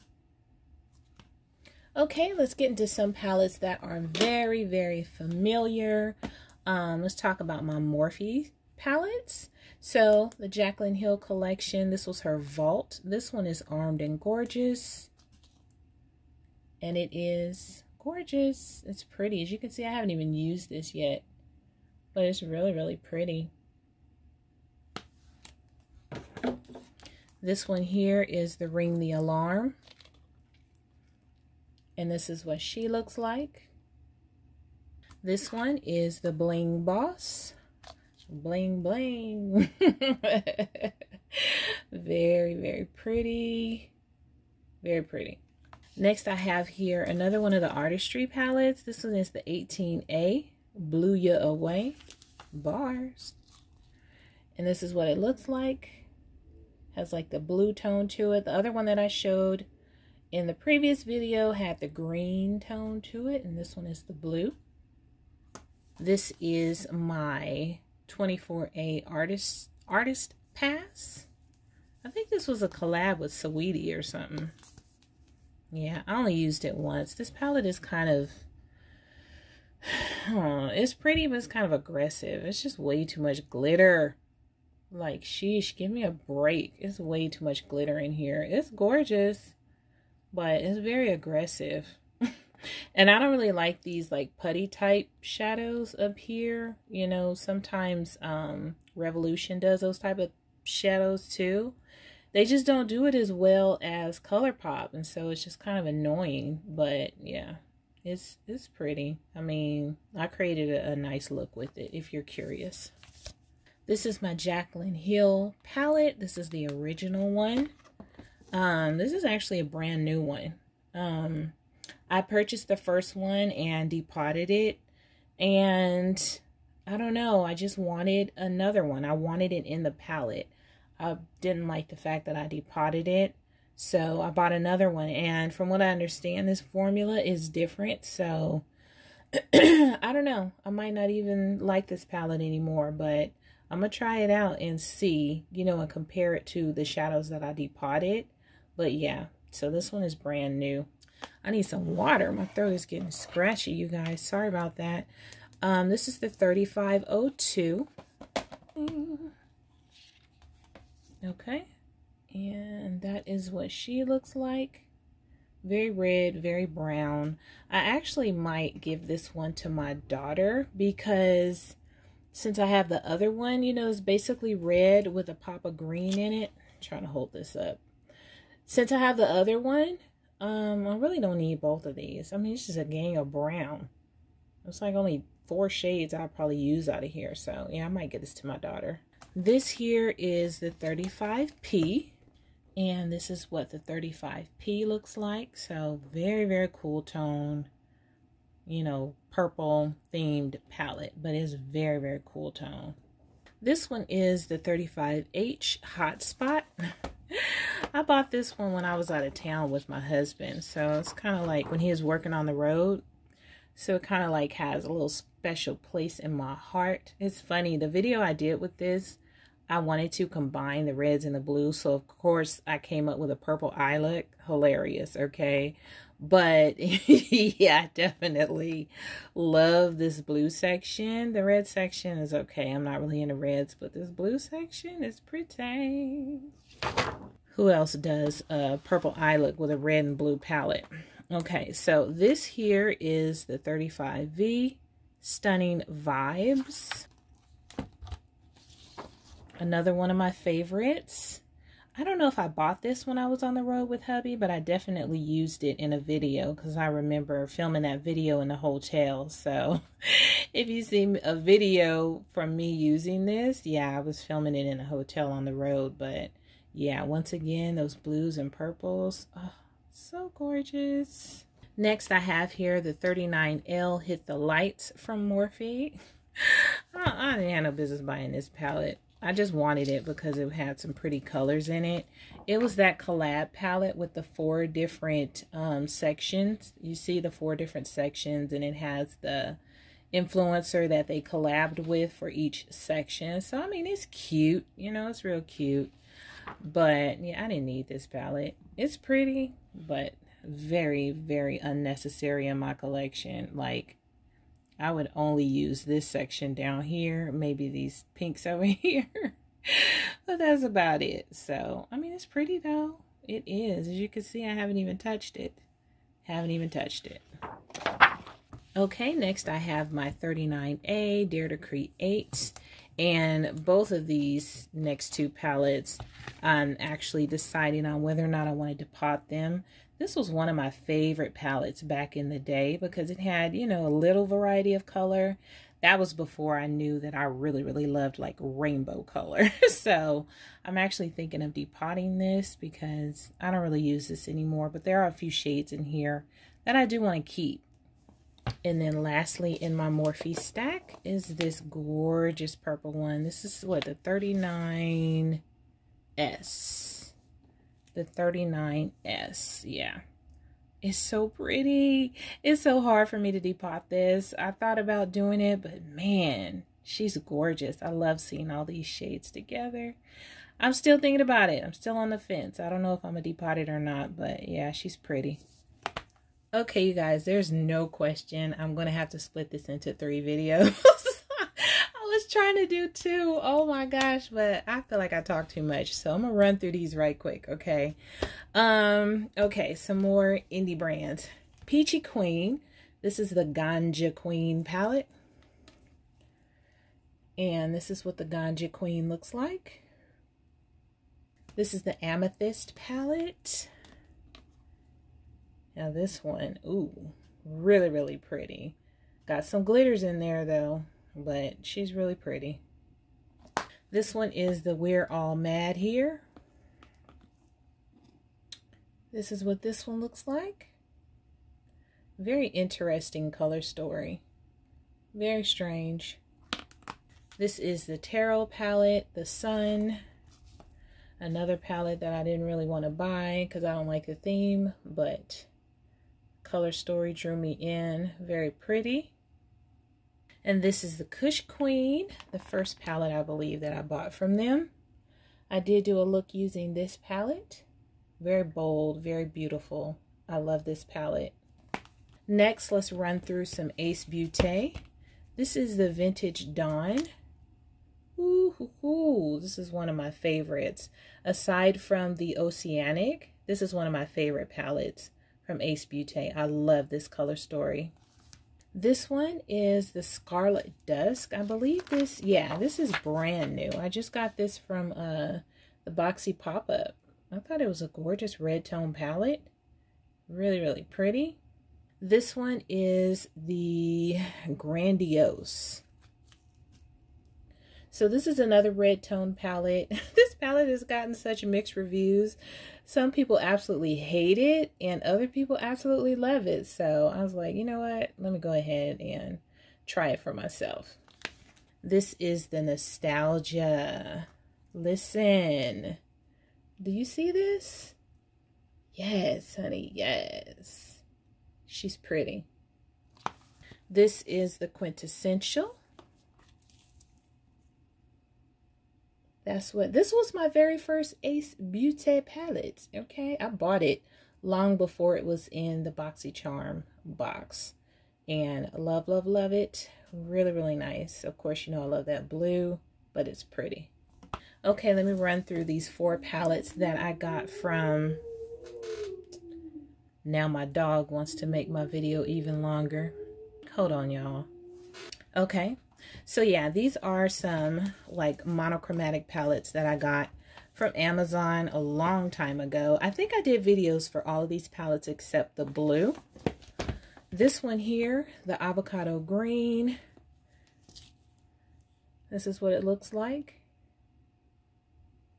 Okay, let's get into some palettes that are very, very familiar. Let's talk about my Morphe palettes. So the Jaclyn Hill collection, this was her Vault. This one is Armed and Gorgeous. And it is gorgeous. It's pretty. As you can see, I haven't even used this yet, but it's really, really pretty. This one here is the Ring the Alarm. And this is what she looks like. This one is the Bling Boss. Bling, bling. Very, very pretty. Very pretty. Next, I have here another one of the Artistry palettes. This one is the 18A, Blew Ya Away, bars. And this is what it looks like. Has like the blue tone to it. The other one that I showed in the previous video had the green tone to it, and this one is the blue. This is my 24A Artist Pass. I think this was a collab with Saweetie or something. Yeah, I only used it once. This palette is kind of... it's pretty, but it's kind of aggressive. It's just way too much glitter. Like, sheesh, give me a break. It's way too much glitter in here. It's gorgeous, but it's very aggressive. And I don't really like these, like, putty type shadows up here. You know, sometimes Revolution does those type of shadows too. They just don't do it as well as ColourPop, and so it's just kind of annoying. But yeah, it's pretty. I mean, I created a nice look with it if you're curious. This is my Jaclyn Hill palette. This is the original one. This is actually a brand new one. I purchased the first one and depotted it, and I don't know, I just wanted another one. I wanted it in the palette. I didn't like the fact that I depotted it, so I bought another one. And from what I understand, this formula is different, so I don't know. I might not even like this palette anymore, but I'm going to try it out and see, you know, and compare it to the shadows that I depotted. But yeah, so this one is brand new. I need some water. My throat is getting scratchy, you guys. Sorry about that. This is the 3502. Okay, and that is what she looks like. Very red, very brown. I actually might give this one to my daughter, because since I have the other one, you know, it's basically red with a pop of green in it. I'm trying to hold this up. Since I have the other one, I really don't need both of these. I mean, it's just a gang of brown. It's like only 4 shades I'll probably use out of here. So yeah, I might get this to my daughter. This here is the 35P, and this is what the 35P looks like. So very, very cool tone, you know, purple themed palette, but it's very, very cool tone. This one is the 35H Hotspot. I bought this one when I was out of town with my husband. So it's kind of like when he was working on the road. So it kind of like has a little special place in my heart. It's funny, the video I did with this, I wanted to combine the reds and the blues. So of course I came up with a purple eye look. Hilarious, okay? But yeah, I definitely love this blue section. The red section is okay. I'm not really into reds, but this blue section is pretty. Who else does a purple eye look with a red and blue palette? Okay, so this here is the 35V Stunning Vibes. Another one of my favorites. I don't know if I bought this when I was on the road with hubby, but I definitely used it in a video because I remember filming that video in the hotel. So if you see a video from me using this, yeah, I was filming it in a hotel on the road. But yeah, once again, those blues and purples. Oh, so gorgeous. Next, I have here the 39L Hit the Lights from Morphe. I didn't have no business buying this palette. I just wanted it because it had some pretty colors in it. It was that collab palette with the 4 different sections. You see the 4 different sections, and it has the influencer that they collabed with for each section. So, I mean, it's cute. You know, it's real cute. But, yeah, I didn't need this palette. It's pretty, but very, very unnecessary in my collection. Like, I would only use this section down here, maybe these pinks over here, but that's about it. So, I mean, it's pretty though. It is. As you can see, I haven't even touched it. Haven't even touched it. Okay, next I have my 39A Dare to Create. And both of these next 2 palettes, I'm actually deciding on whether or not I want to depot them. This was one of my favorite palettes back in the day because it had, you know, a little variety of color. That was before I knew that I really, really loved like rainbow color. So I'm actually thinking of depotting this because I don't really use this anymore. But there are a few shades in here that I do want to keep. And then lastly in my Morphe stack is this gorgeous purple one. This is what, the 39S. The 39S, yeah. It's so pretty. It's so hard for me to depot this. I thought about doing it, but man, she's gorgeous. I love seeing all these shades together. I'm still thinking about it. I'm still on the fence. I don't know if I'm going to depot it or not, but yeah, she's pretty. Okay, you guys, there's no question. I'm going to have to split this into 3 videos. I was trying to do 2. Oh my gosh, but I feel like I talk too much. So I'm going to run through these right quick, okay? Okay, some more indie brands. Peachy Queen. This is the Ganja Queen palette. And this is what the Ganja Queen looks like. This is the Amethyst palette. Now this one, ooh, really, really pretty. Got some glitters in there though, but she's really pretty. This one is the We're All Mad Here. This is what this one looks like. Very interesting color story. Very strange. This is the Tarot palette, the Sun. Another palette that I didn't really want to buy because I don't like the theme, but color story drew me in. Very pretty. And this is the Kush Queen, the first palette I believe that I bought from them. I did do a look using this palette. Very bold, very beautiful. I love this palette. Next, let's run through some Ace Beauté. This is the Vintage Dawn. Ooh, this is one of my favorites. Aside from the Oceanic, this is one of my favorite palettes from Ace Beauté. I love this color story. This one is the Scarlet Dusk. I believe this, yeah, this is brand new. I just got this from the Boxy Pop-Up. I thought it was a gorgeous red tone palette. Really, really pretty. This one is the Grandiose. So this is another red tone palette. This palette has gotten such mixed reviews. Some people absolutely hate it and other people absolutely love it. So I was like, you know what? Let me go ahead and try it for myself. This is the Nostalgia. Listen. Do you see this? Yes, honey. Yes. She's pretty. This is the Quintessential. That's what this was. My very first Ace Beauté palette. Okay, I bought it long before it was in the BoxyCharm box, and love, love, love it. Really, really nice. Of course, you know I love that blue, but it's pretty. Okay, let me run through these 4 palettes that I got from. Now my dog wants to make my video even longer. Hold on, y'all. Okay. So yeah, these are some like monochromatic palettes that I got from Amazon a long time ago. I think I did videos for all of these palettes except the blue. This one here, the Avocado Green. This is what it looks like.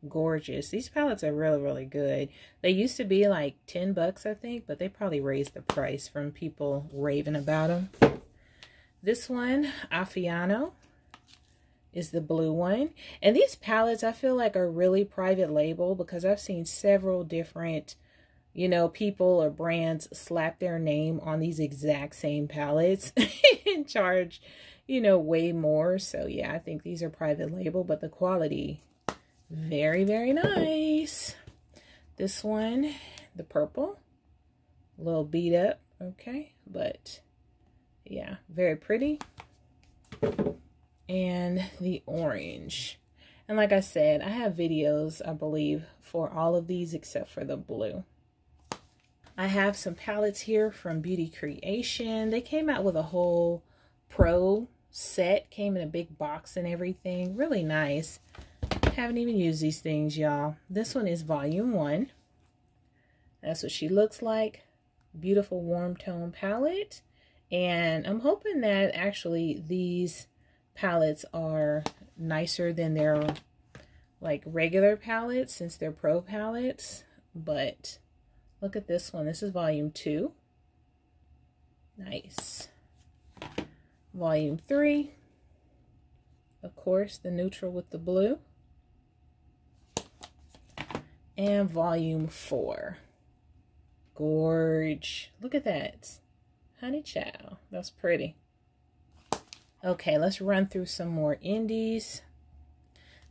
Gorgeous. These palettes are really, really good. They used to be like $10, I think, but they probably raised the price from people raving about them. This one, Affiano, is the blue one. And these palettes, I feel like, are really private label because I've seen several different, you know, people or brands slap their name on these exact same palettes and charge, you know, way more. So, yeah, I think these are private label, but the quality, very, very nice. This one, the purple, a little beat up, okay, but... yeah, very pretty. And the orange. And like I said, I have videos, I believe, for all of these except for the blue. I have some palettes here from Beauty Creation. They came out with a whole pro set. Came in a big box and everything. Really nice. Haven't even used these things, y'all. This one is Volume 1. That's what she looks like. Beautiful warm tone palette. And I'm hoping that actually these palettes are nicer than their like regular palettes since they're pro palettes. But look at this one. This is Volume 2. Nice. Volume 3. Of course, the neutral with the blue. And Volume 4. Gorge. Look at that. Honey child, that's pretty. Okay, let's run through some more indies.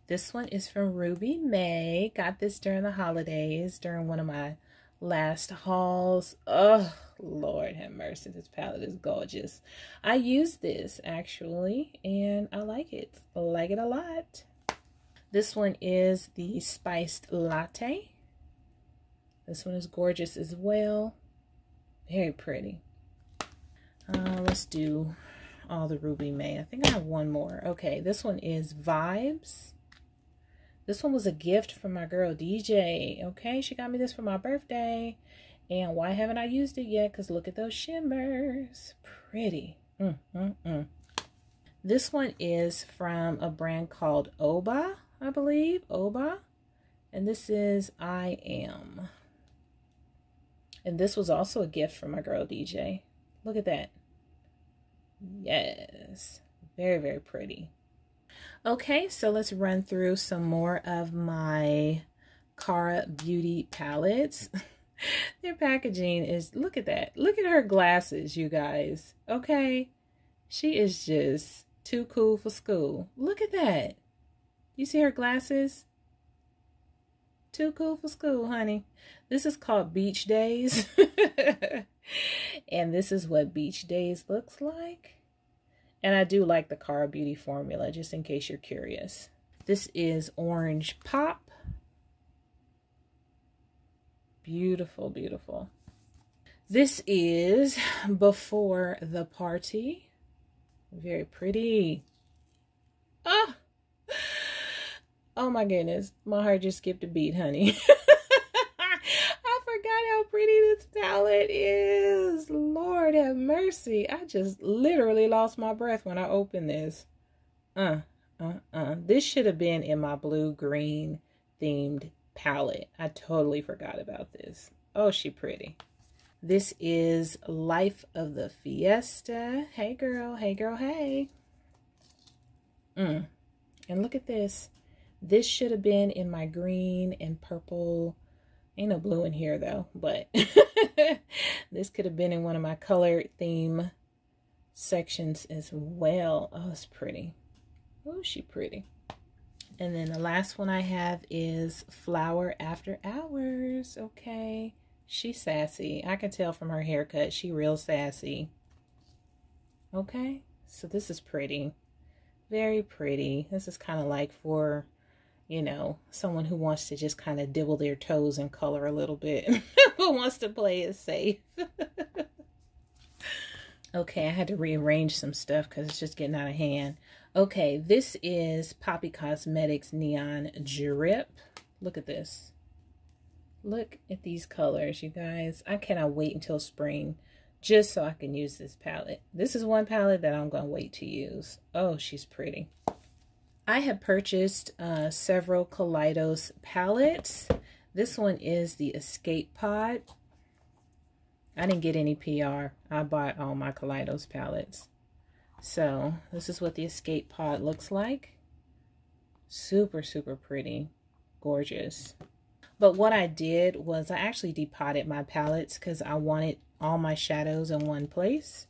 This one is from Ruby May. Got this during the holidays, during one of my last hauls. Oh, Lord have mercy, this palette is gorgeous. I used this actually and I like it. I like it a lot. This one is the Spiced Latte. This one is gorgeous as well. Very pretty. Let's do all the Ruby May. I think I have one more. Okay, this one is Vibes. This one was a gift from my girl DJ. Okay, she got me this for my birthday. And why haven't I used it yet? Because look at those shimmers. Pretty. This one is from a brand called Oba, I believe. Oba. And this is I Am. And this was also a gift from my girl DJ. Look at that. Yes. Very, very pretty. Okay, so let's run through some more of my Cara Beauty palettes. Their packaging is, look at that. Look at her glasses, you guys. Okay, she is just too cool for school. Look at that. You see her glasses? Too cool for school, honey. This is called Beach Days. And this is what Beach Days looks like. And I do like the Cara Beauty formula, just in case you're curious. This is Orange Pop. Beautiful, beautiful. This is Before the Party. Very pretty. Oh, oh my goodness. My heart just skipped a beat, honey. I forgot how pretty this palette is. Lord have mercy. I just literally lost my breath when I opened this. This should have been in my blue-green themed palette. I totally forgot about this. Oh, she pretty. This is Life of the Fiesta. Hey, girl. Hey, girl. Hey. And look at this. This should have been in my green and purple. Ain't no blue in here, though, but this could have been in one of my color theme sections as well. Oh, it's pretty. Oh, she pretty. And then the last one I have is Flower After Hours. Okay. She's sassy. I can tell from her haircut. She real sassy. Okay. So this is pretty. Very pretty. This is kind of like for, you know, someone who wants to just kind of dibble their toes in color a little bit. Who wants to play it safe. Okay. I had to rearrange some stuff because it's just getting out of hand. Okay, this is Poppy Cosmetics Neon Drip. Look at this. Look at these colors, you guys. I cannot wait until spring just so I can use this palette. This is one palette that I'm going to wait to use. Oh, she's pretty. I have purchased several Kaleidos palettes. This one is the Escape Pod. I didn't get any PR. I bought all my Kaleidos palettes. So this is what the Escape Pod looks like. Super, super pretty. Gorgeous. But what I did was I actually depotted my palettes because I wanted all my shadows in one place.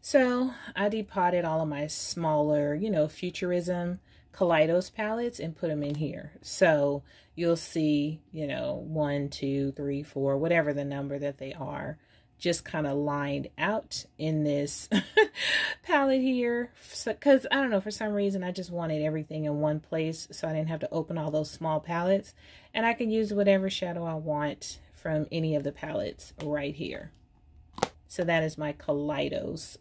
So I depotted all of my smaller, you know, futurism Kaleidos palettes and put them in here. So you'll see, you know, 1, 2, 3, 4, whatever the number that they are, just kind of lined out in this palette here. Because, I don't know, for some reason, I just wanted everything in one place so I didn't have to open all those small palettes. And I can use whatever shadow I want from any of the palettes right here. So that is my Kaleidos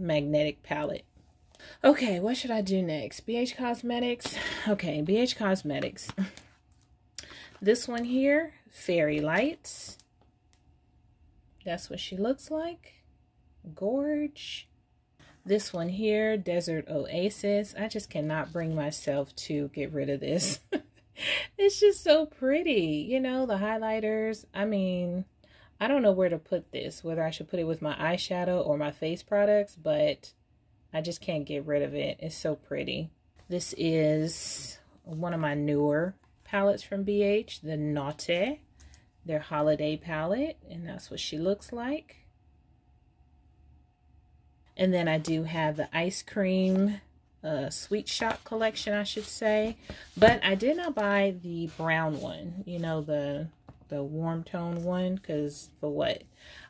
magnetic palette. Okay, what should I do next? BH Cosmetics. Okay, BH Cosmetics. This one here, Fairy Lights. That's what she looks like. Gorge. This one here, Desert Oasis. I just cannot bring myself to get rid of this. It's just so pretty. You know, the highlighters. I mean, I don't know where to put this, whether I should put it with my eyeshadow or my face products, but I just can't get rid of it. It's so pretty. This is one of my newer palettes from BH, the Naughty. Their holiday palette, and that's what she looks like. And then I do have the ice cream sweet shop collection, I should say, but I did not buy the brown one, you know, the the warm tone one, because for what?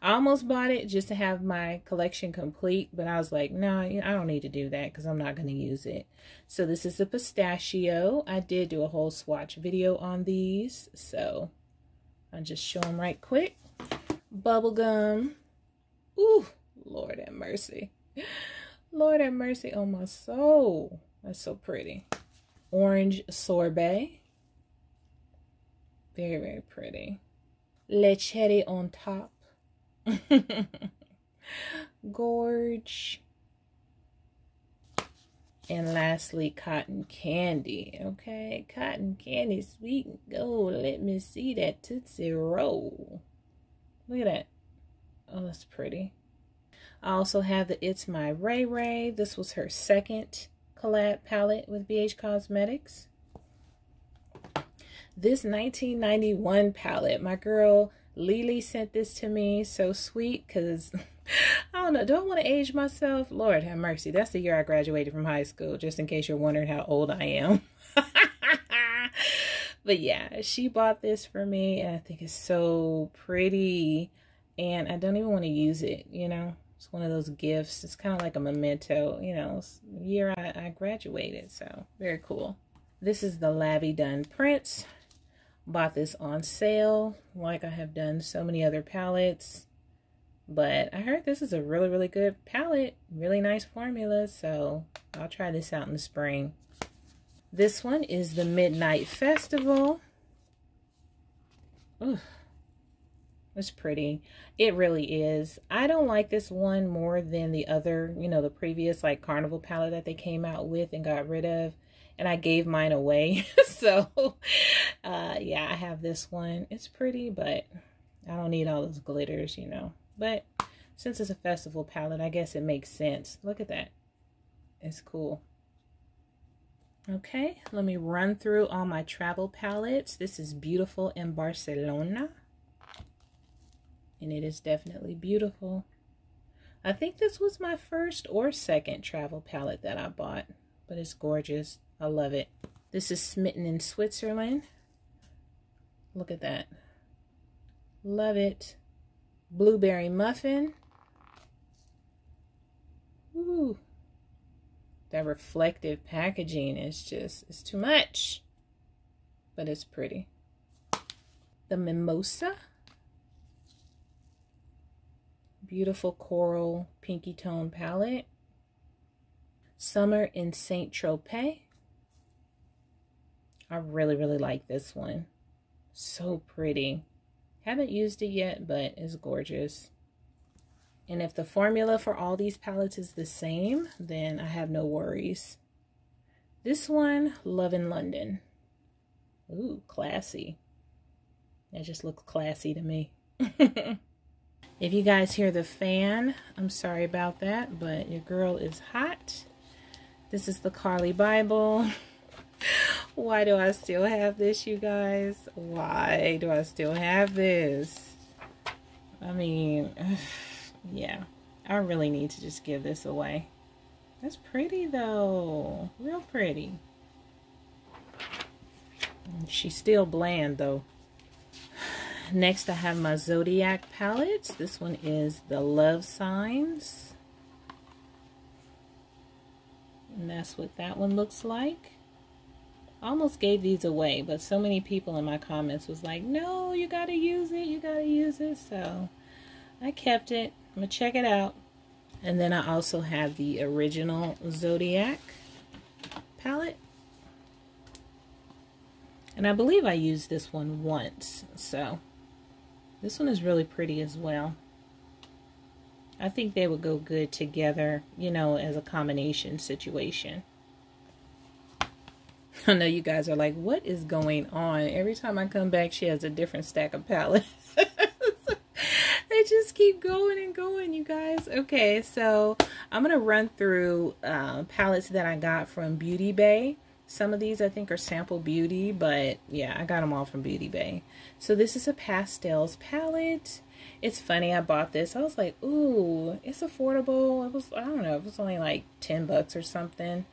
I almost bought it just to have my collection complete, but I was like, no, I don't need to do that because I'm not going to use it. So this is the pistachio. I did do a whole swatch video on these, so I'll just show them right quick. Bubblegum. Ooh, Lord have mercy. Lord have mercy on my soul. That's so pretty. Orange sorbet. Very, very pretty. Lechetti on top. Gorge. And lastly, cotton candy. Okay, cotton candy, sweet and gold. Let me see that Tootsie Roll. Look at that. Oh, that's pretty. I also have the It's My Ray Ray. This was her second collab palette with BH Cosmetics. This 1991 palette, my girl Lily sent this to me. So sweet, because I don't know, do I want to age myself? Lord have mercy. That's the year I graduated from high school, just in case you're wondering how old I am. But yeah, she bought this for me, and I think it's so pretty. And I don't even want to use it, you know. It's one of those gifts. It's kind of like a memento, you know, year I graduated. So very cool. This is the Labby Dunn Prints. Bought this on sale, like I have done so many other palettes. But I heard this is a really, really good palette. Really nice formula. So I'll try this out in the spring. This one is the Midnight Festival. Ooh. It's pretty. It really is. I don't like this one more than the other, you know, the previous like Carnival palette that they came out with and got rid of. And I gave mine away. So, yeah, I have this one. It's pretty, but I don't need all those glitters, you know. But since it's a festival palette, I guess it makes sense. Look at that. It's cool. Okay, let me run through all my travel palettes. This is Beautiful in Barcelona. And it is definitely beautiful. I think this was my first or second travel palette that I bought, but it's gorgeous. I love it. This is Smitten in Switzerland. Look at that. Love it. Blueberry Muffin. Ooh. That reflective packaging is just, it's too much, but it's pretty. The Mimosa. Beautiful coral pinky tone palette. Summer in Saint-Tropez. I really, really like this one. So pretty. Haven't used it yet, but it's gorgeous. And if the formula for all these palettes is the same, then I have no worries. This one, Love in London. Ooh, classy. That just looks classy to me. If you guys hear the fan, I'm sorry about that, but your girl is hot. This is the Carly Bible. Why do I still have this, you guys? Why do I still have this? I mean, yeah, I really need to just give this away. That's pretty though, real pretty. She's still bland though. Next, I have my Zodiac palettes. This one is the Love Signs. And that's what that one looks like. I almost gave these away, but so many people in my comments was like, no, you gotta use it, you gotta use it. So I kept it. I'm gonna check it out. And then I also have the original Zodiac palette. And I believe I used this one once, so... This one is really pretty as well. I think they would go good together, you know, as a combination situation. I know you guys are like, what is going on? Every time I come back, she has a different stack of palettes. They just keep going and going, you guys. Okay, so I'm going to run through palettes that I got from Beauty Bay. Some of these I think are sample beauty, but yeah, I got them all from Beauty Bay. So this is a Pastels palette. It's funny, I bought this. I was like, ooh, it's affordable. It was, I don't know, it was only like 10 bucks or something.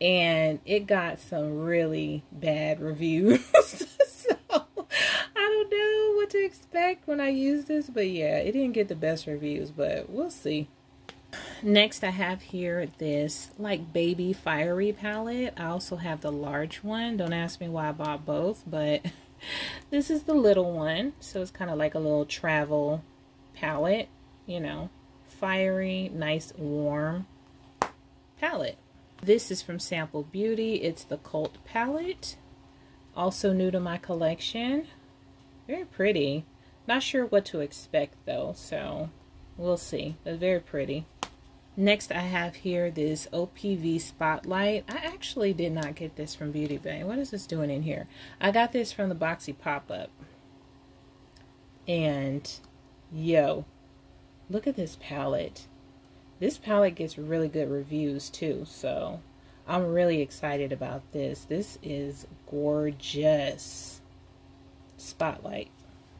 And it got some really bad reviews. So I don't know what to liked when I used this, but yeah, it didn't get the best reviews, but we'll see. Next, I have here this like baby fiery palette. I also have the large one. Don't ask me why I bought both, but this is the little one. So it's kind of like a little travel palette, you know, fiery, nice, warm palette. This is from Sample Beauty. It's the Cult palette. Also new to my collection. Very pretty. Not sure what to expect though, so we'll see. But very pretty. Next, I have here this OPV Spotlight. I actually did not get this from Beauty Bay. What is this doing in here? I got this from the Boxy Pop-Up. And, yo, look at this palette. This palette gets really good reviews too, so I'm really excited about this. This is gorgeous. Spotlight.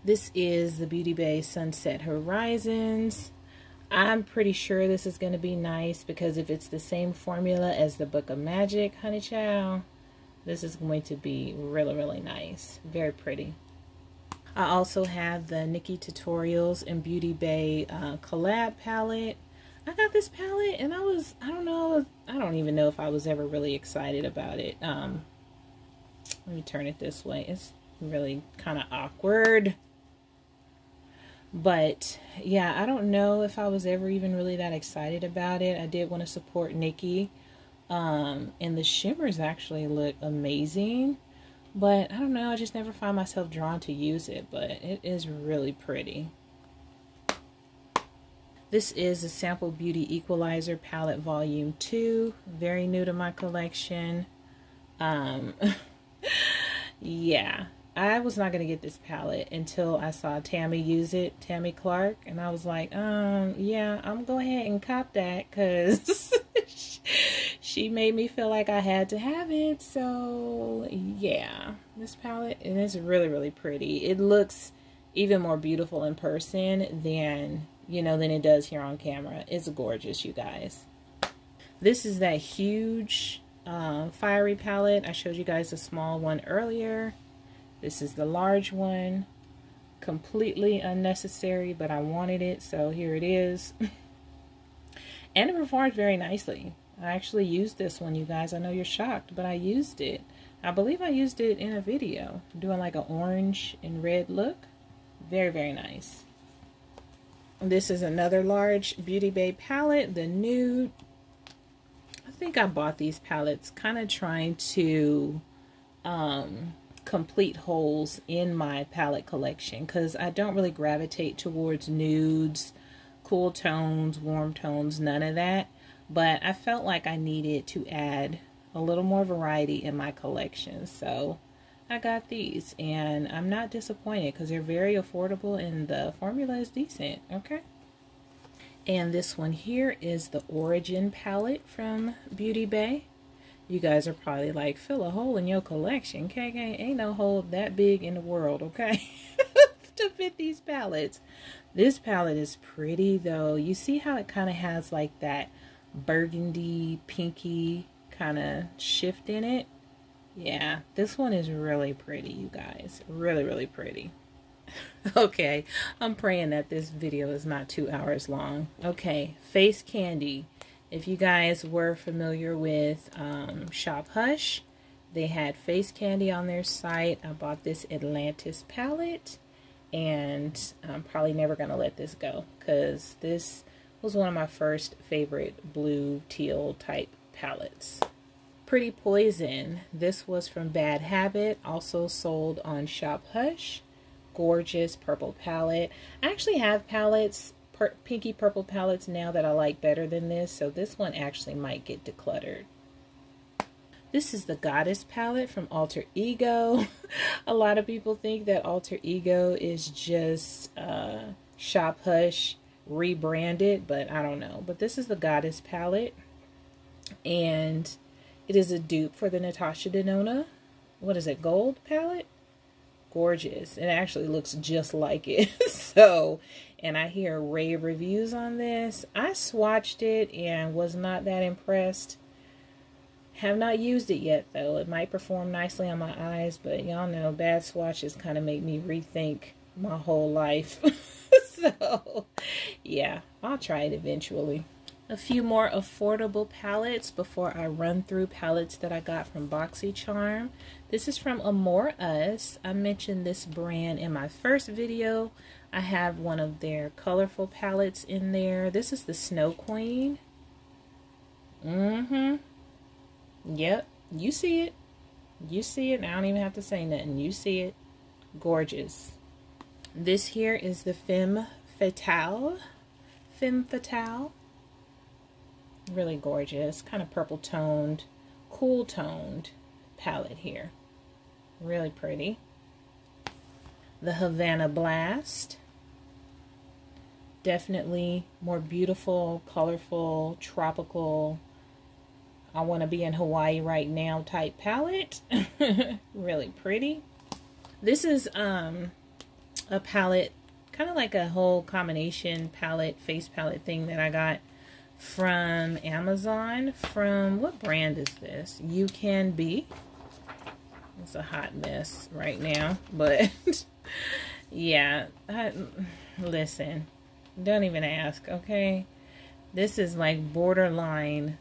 This is the Beauty Bay Sunset Horizons. I'm pretty sure this is going to be nice because if it's the same formula as the Book of Magic, honey child, this is going to be really, really nice. Very pretty. I also have the Nikki Tutorials and Beauty Bay collab palette. I got this palette and I don't even know if I was ever really excited about it. Let me turn it this way. It's really kind of awkward. But yeah, I don't know if I was ever even really that excited about it. I did want to support Nikki. And the shimmers actually look amazing. But I don't know, I just never find myself drawn to use it. But it is really pretty. This is the Sample Beauty Equalizer Palette Volume 2. Very new to my collection. Yeah. I was not going to get this palette until I saw Tammy use it, Tammy Clark, and I was like, yeah, I'm going to go ahead and cop that because she made me feel like I had to have it. So, yeah, this palette, and it's really, really pretty. It looks even more beautiful in person than, you know, than it does here on camera. It's gorgeous, you guys. This is that huge fiery palette. I showed you guys a small one earlier. This is the large one, completely unnecessary, but I wanted it, so here it is. And it performed very nicely. I actually used this one, you guys. I know you're shocked, but I used it. I believe I used it in a video, doing like an orange and red look. Very, very nice. This is another large Beauty Bay palette, the nude. I think I bought these palettes kind of trying to complete holes in my palette collection because I don't really gravitate towards nudes, cool tones, warm tones, none of that, but I felt like I needed to add a little more variety in my collection, so I got these and I'm not disappointed because they're very affordable and the formula is decent. Okay, and this one here is the Origin palette from Beauty Bay. You guys are probably like, fill a hole in your collection, KK. Ain't no hole that big in the world, okay? To fit these palettes. This palette is pretty, though. You see how it kind of has like that burgundy, pinky kind of shift in it? Yeah, this one is really pretty, you guys. Really, really pretty. Okay, I'm praying that this video is not 2 hours long. Okay, Face Candy. If you guys were familiar with Shop Hush, they had Face Candy on their site. I bought this Atlantis palette, and I'm probably never going to let this go because this was one of my first favorite blue teal type palettes. Pretty Poison. This was from Bad Habit, also sold on Shop Hush. Gorgeous purple palette. I actually have palettes, pinky purple palettes now that I like better than this, so this one actually might get decluttered. This is the Goddess palette from Alter Ego. A lot of people think that Alter Ego is just Shop Hush rebranded, but I don't know. But this is the Goddess palette, and it is a dupe for the Natasha Denona, what is it, gold palette? Gorgeous. It actually looks just like it. So, and I hear rave reviews on this. I swatched it and was not that impressed. Have not used it yet though. It might perform nicely on my eyes, but y'all know bad swatches kind of make me rethink my whole life. So yeah, I'll try it eventually. A few more affordable palettes before I run through palettes that I got from BoxyCharm. This is from Amore Us. I mentioned this brand in my first video. I have one of their colorful palettes in there. This is the Snow Queen. Yep, you see it. You see it. I don't even have to say nothing. You see it. Gorgeous. This here is the Femme Fatale. Femme Fatale. Really gorgeous, kind of purple toned, cool toned palette here. Really pretty. The Havana Blast. Definitely more beautiful, colorful, tropical, I want to be in Hawaii right now type palette. Really pretty. This is a palette, kind of like a whole combination palette, face palette thing that I got from Amazon. From what brand is this? You Can Be. It's a hot mess right now, but yeah, listen, don't even ask, okay? This is like borderline,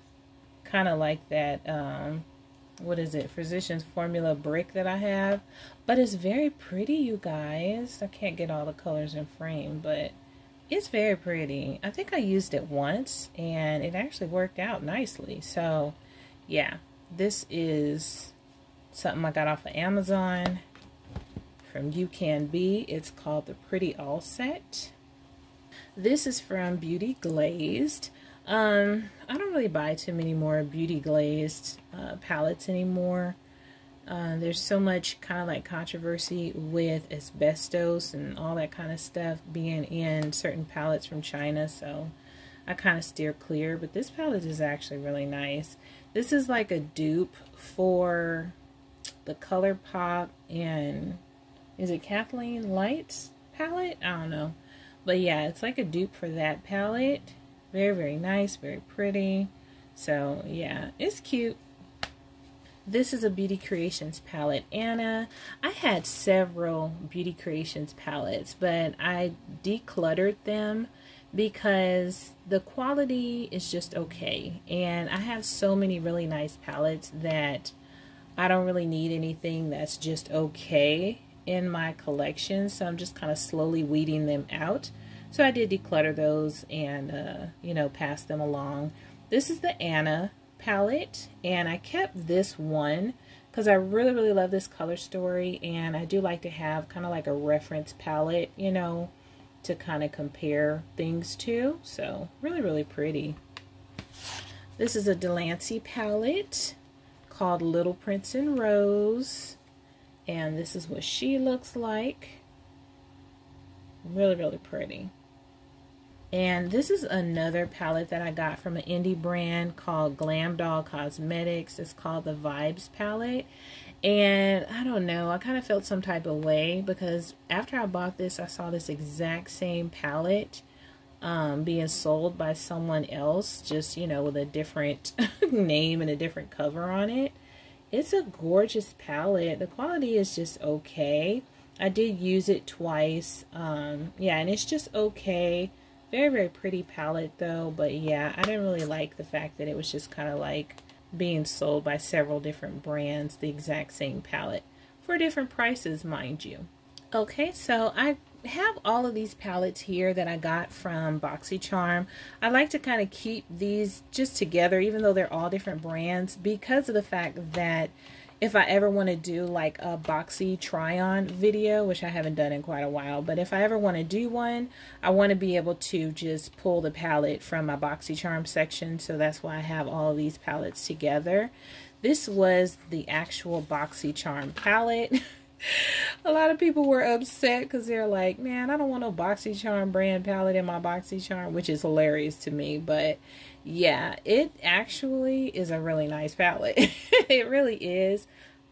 kind of like that what is it, Physicians Formula brick that I have, but it's very pretty, you guys. I can't get all the colors in frame, but it's very pretty. I think I used it once and it actually worked out nicely. So yeah, this is something I got off of Amazon from You Can Be. It's called the Pretty All Set. This is from Beauty Glazed. I don't really buy too many more Beauty Glazed palettes anymore. There's so much kind of like controversy with asbestos and all that kind of stuff being in certain palettes from China, so I kind of steer clear, but this palette is actually really nice. This is like a dupe for the ColourPop and, is it Kathleen Light's palette? I don't know, but yeah, it's like a dupe for that palette. Very, very nice, very pretty. So yeah, it's cute. This is a Beauty Creations palette, Anna. I had several Beauty Creations palettes, but I decluttered them because the quality is just okay. And I have so many really nice palettes that I don't really need anything that's just okay in my collection. So I'm just kind of slowly weeding them out. So I did declutter those and, you know, pass them along. This is the Anna palette, and I kept this one because I really, really love this color story, and I do like to have kind of like a reference palette, you know, to kind of compare things to. So really, really pretty. This is a Delancey palette called Little Prince and Rose, and this is what she looks like. Really, really pretty. And this is another palette that I got from an indie brand called Glamatory Cosmetics. It's called the Vibes palette. And I don't know, I kind of felt some type of way because after I bought this, I saw this exact same palette being sold by someone else, just, you know, with a different name and a different cover on it. It's a gorgeous palette. The quality is just okay. I did use it twice. Yeah, and it's just okay. Very, very pretty palette though, but yeah, I didn't really like the fact that it was just kind of like being sold by several different brands, the exact same palette for different prices, mind you. Okay, so I have all of these palettes here that I got from BoxyCharm. I like to kind of keep these just together, even though they're all different brands, because of the fact that if I ever want to do like a boxy try-on video, which I haven't done in quite a while, but if I ever want to do one, I want to be able to just pull the palette from my BoxyCharm section. So that's why I have all of these palettes together. This was the actual BoxyCharm palette. A lot of people were upset because they're like, man, I don't want no BoxyCharm brand palette in my BoxyCharm, which is hilarious to me, but yeah, it actually is a really nice palette. It really is.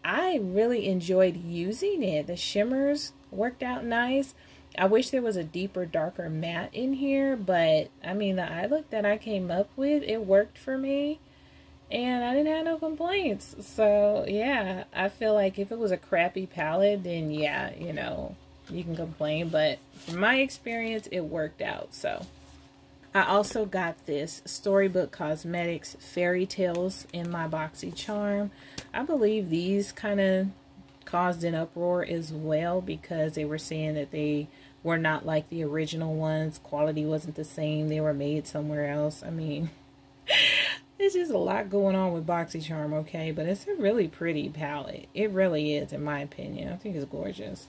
I really enjoyed using it. The shimmers worked out nice. I wish there was a deeper, darker matte in here, but I mean, the eye look that I came up with, it worked for me. And I didn't have no complaints. So yeah, I feel like if it was a crappy palette, then yeah, you know, you can complain, but from my experience, it worked out. So I also got this Storybook Cosmetics Fairy Tales in my BoxyCharm. I believe these kind of caused an uproar as well because they were saying that they were not like the original ones. Quality wasn't the same. They were made somewhere else. I mean, there's just a lot going on with BoxyCharm, okay? But it's a really pretty palette. It really is, in my opinion. I think it's gorgeous.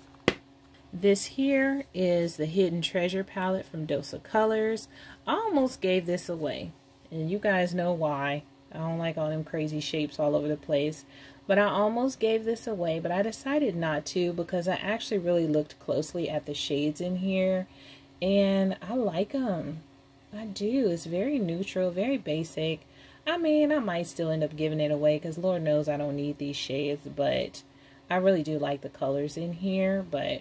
This here is the Hidden Treasure palette from Dose of Colors. I almost gave this away, and you guys know why. I don't like all them crazy shapes all over the place, but I almost gave this away, but I decided not to because I actually really looked closely at the shades in here, and I like them. I do. It's very neutral, very basic. I mean, I might still end up giving it away because Lord knows I don't need these shades, but I really do like the colors in here, but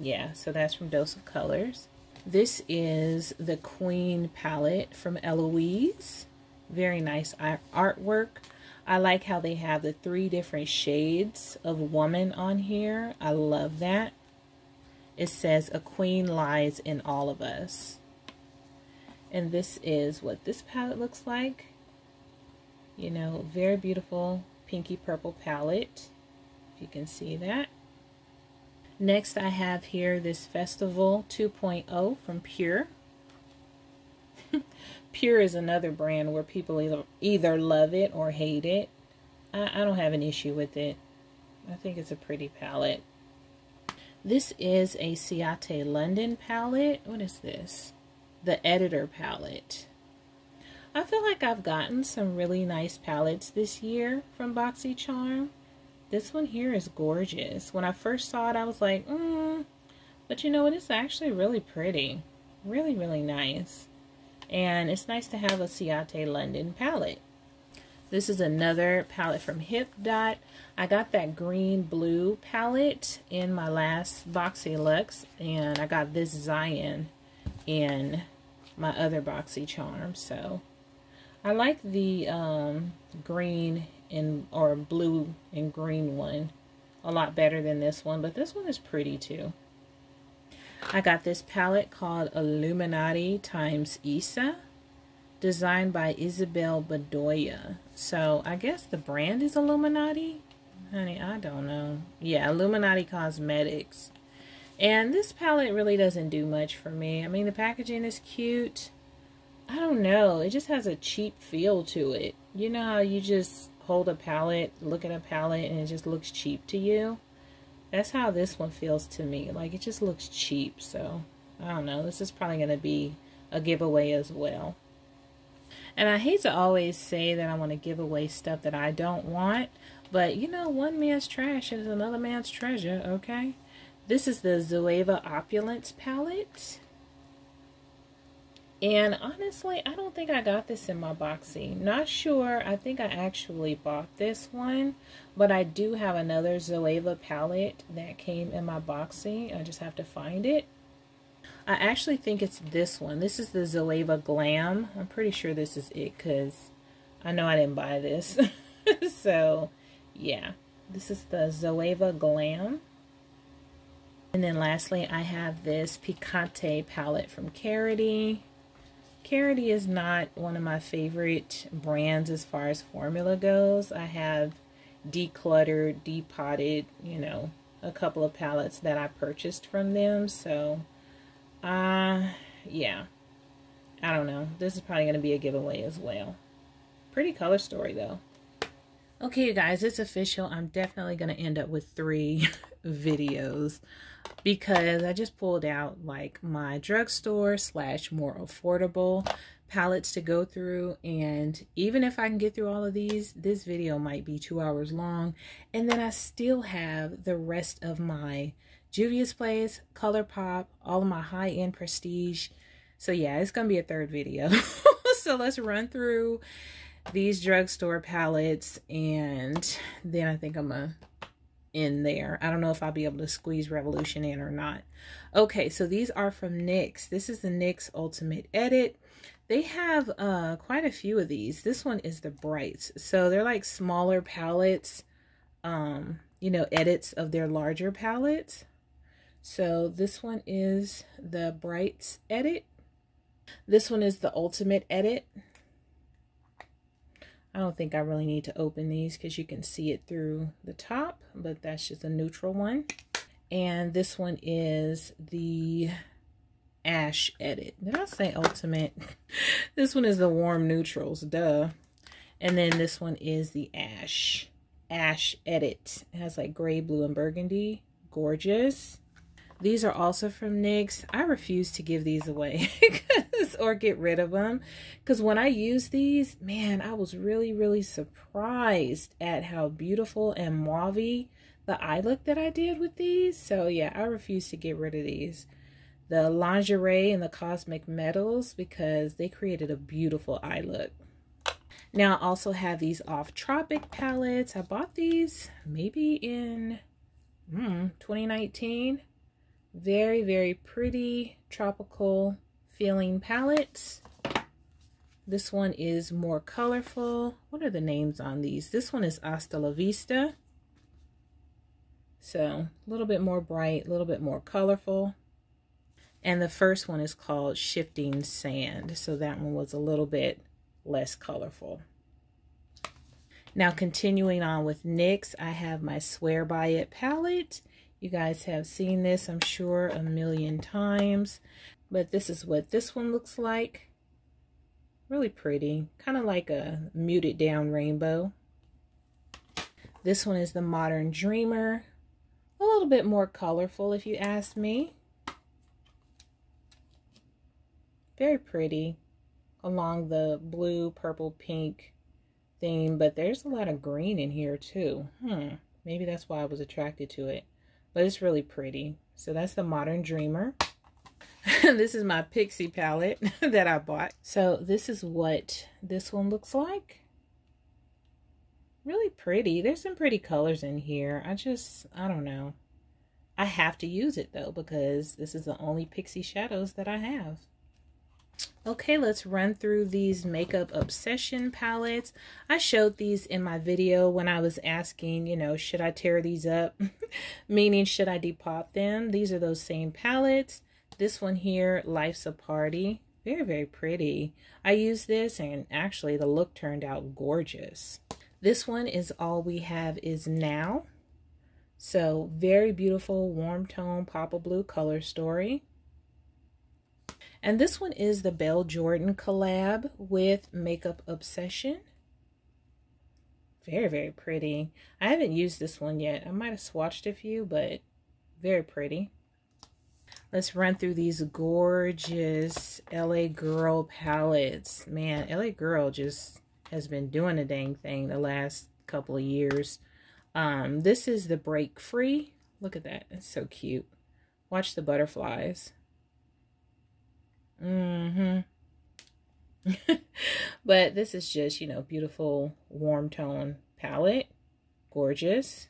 yeah, so that's from Dose of Colors. This is the Queen palette from Eloise. Very nice artwork. I like how they have the 3 different shades of woman on here. I love that. It says, "A queen lies in all of us." And this is what this palette looks like. You know, very beautiful pinky purple palette. If you can see that. Next I have here this Festival 2.0 from Pure. Pure is another brand where people either love it or hate it. I don't have an issue with it. I think it's a pretty palette. This is a Ciate London palette. What is this? The Editor palette. I feel like I've gotten some really nice palettes this year from BoxyCharm. This one here is gorgeous. When I first saw it, I was like, but you know what? It's actually really pretty. Really, really nice. And it's nice to have a Ciate London palette. This is another palette from Hip Dot. I got that green blue palette in my last Boxy Luxe, and I got this Zion in my other BoxyCharm. So I like the green or blue and green one a lot better than this one, but this one is pretty too. I got this palette called Illuminati x Issa, designed by Isabel Bedoya. So I guess the brand is Illuminati, honey, I don't know. Yeah, Illuminati Cosmetics. And this palette really doesn't do much for me. I mean, the packaging is cute. I don't know, it just has a cheap feel to it. You know how you just hold a palette, look at a palette, and it just looks cheap to you? That's how this one feels to me. Like, it just looks cheap, so I don't know. This is probably going to be a giveaway as well. And I hate to always say that I want to give away stuff that I don't want, but you know, one man's trash is another man's treasure, okay? This is the Zoeva Opulence palette. And honestly, I don't think I got this in my Boxy. Not sure. I think I actually bought this one. But I do have another Zoeva palette that came in my Boxy. I just have to find it. I actually think it's this one. This is the Zoeva Glam. I'm pretty sure this is it because I know I didn't buy this. So, yeah. This is the Zoeva Glam. And then lastly, I have this Picante palette from Clarity. Clarity is not one of my favorite brands as far as formula goes. I have decluttered, depotted, you know, a couple of palettes that I purchased from them. So, yeah, I don't know. This is probably going to be a giveaway as well. Pretty color story though. Okay, you guys, it's official. I'm definitely going to end up with 3 videos because I just pulled out like my drugstore / more affordable palettes to go through, and even if I can get through all of these, this video might be 2 hours long, and then I still have the rest of my Juvia's Place, ColourPop, all of my high-end prestige. So yeah, it's gonna be a 3rd video. So let's run through these drugstore palettes, and then I think I'm gonna in there. I don't know if I'll be able to squeeze Revolution in or not. Okay, so these are from NYX. This is the NYX Ultimate Edit. They have quite a few of these. This one is the Brights. So they're like smaller palettes, you know, edits of their larger palettes. So this one is the Brights Edit. This one is the Ultimate Edit. I don't think I really need to open these because you can see it through the top, but that's just a neutral one. And this one is the Ash Edit. Did I say Ultimate? This one is the Warm Neutrals, duh. And then this one is the Ash Edit. It has like gray, blue, and burgundy. Gorgeous. These are also from NYX. I refuse to give these away or get rid of them, because when I used these, man, I was really, really surprised at how beautiful and mauve-y the eye look that I did with these. So yeah, I refuse to get rid of these. The Lingerie and the Cosmic Metals, because they created a beautiful eye look. Now I also have these Off Tropic palettes. I bought these maybe in 2019. Very, very pretty tropical feeling palettes. This one is more colorful. What are the names on these? This one is Hasta la Vista. So a little bit more bright, a little bit more colorful. And the first one is called Shifting Sand. So that one was a little bit less colorful. Now continuing on with NYX, I have my Swear By It palette. You guys have seen this, I'm sure, a million times, but this is what this one looks like. Really pretty, kind of like a muted down rainbow. This one is the Modern Dreamer, a little bit more colorful if you ask me. Very pretty along the blue, purple, pink theme, but there's a lot of green in here too. Maybe that's why I was attracted to it. But it's really pretty. So that's the Modern Dreamer. This is my Pixie palette that I bought. So this is what this one looks like. Really pretty. There's some pretty colors in here. I don't know. I have to use it though, because this is the only Pixie shadows that I have. Okay, let's run through these Makeup Obsession palettes. I showed these in my video when I was asking, you know, should I tear these up? Meaning, should I depop them? These are those same palettes. This one here, Life's a Party. Very, very pretty. I used this and actually the look turned out gorgeous. This one is All We Have Is Now. So very beautiful, warm tone, Papa Blue color story. And this one is the Belle Jordan collab with Makeup Obsession. Very, very pretty. I haven't used this one yet. I might have swatched a few, but very pretty. Let's run through these gorgeous LA Girl palettes. Man, LA Girl just has been doing the dang thing the last couple of years. This is the Break Free. Look at that. It's so cute. Watch the butterflies. But this is just, you know, beautiful warm tone palette. Gorgeous.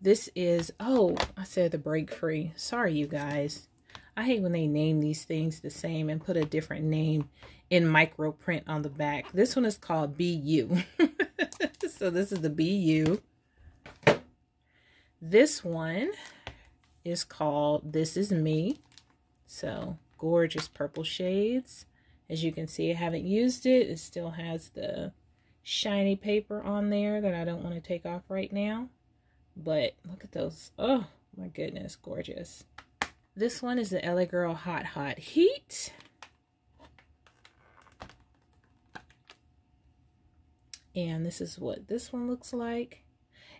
This is, oh, I said the Break Free. Sorry, you guys. I hate when they name these things the same and put a different name in micro print on the back. This one is called BU. So this is the BU. This one is called This Is Me. So gorgeous purple shades. As you can see, I haven't used it. It still has the shiny paper on there that I don't want to take off right now. But look at those. Oh my goodness, gorgeous. This one is the LA Girl Hot Hot Heat. And this is what this one looks like.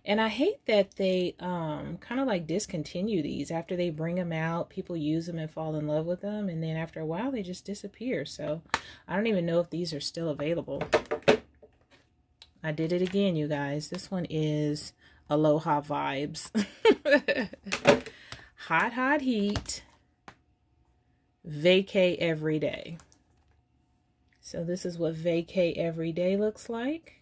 And I hate that they kind of like discontinue these. After they bring them out, people use them and fall in love with them. And then after a while, they just disappear. So I don't even know if these are still available. I did it again, you guys. This one is Aloha Vibes. Hot, hot heat. Vacay every day. So this is what vacay every day looks like.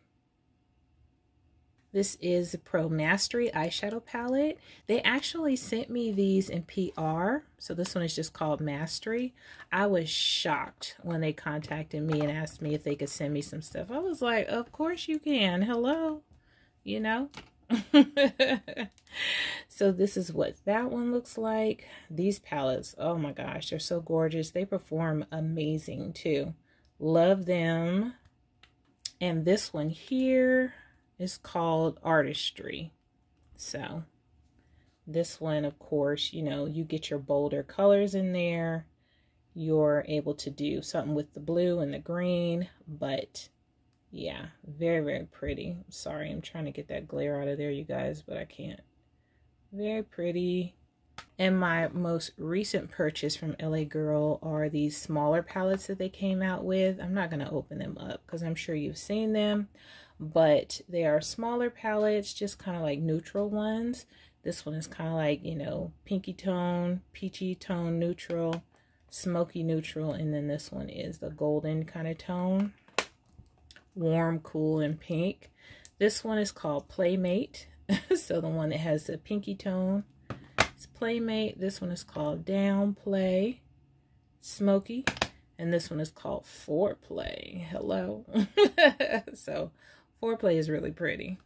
This is the Pro Mastery eyeshadow palette. They actually sent me these in PR. So this one is just called Mastery. I was shocked when they contacted me and asked me if they could send me some stuff. I was like, of course you can. Hello. You know, So this is what that one looks like. These palettes, oh my gosh, they're so gorgeous. They perform amazing too. Love them. And this one here is called Artistry. So this one, of course, you know, you get your bolder colors in there. You're able to do something with the blue and the green, but yeah, very, very pretty. I'm sorry, I'm trying to get that glare out of there, you guys, but I can't. Very pretty. And my most recent purchase from LA Girl are these smaller palettes that they came out with. I'm not going to open them up because I'm sure you've seen them, but they are smaller palettes, just kind of like neutral ones. This one is kind of like, you know, pinky tone, peachy tone, neutral, smoky neutral, and then this one is the golden kind of tone, warm, cool, and pink. This one is called Playmate. So the one that has the pinky tone is Playmate. This one is called Downplay, smoky, and this one is called Foreplay. Hello. So Foreplay is really pretty.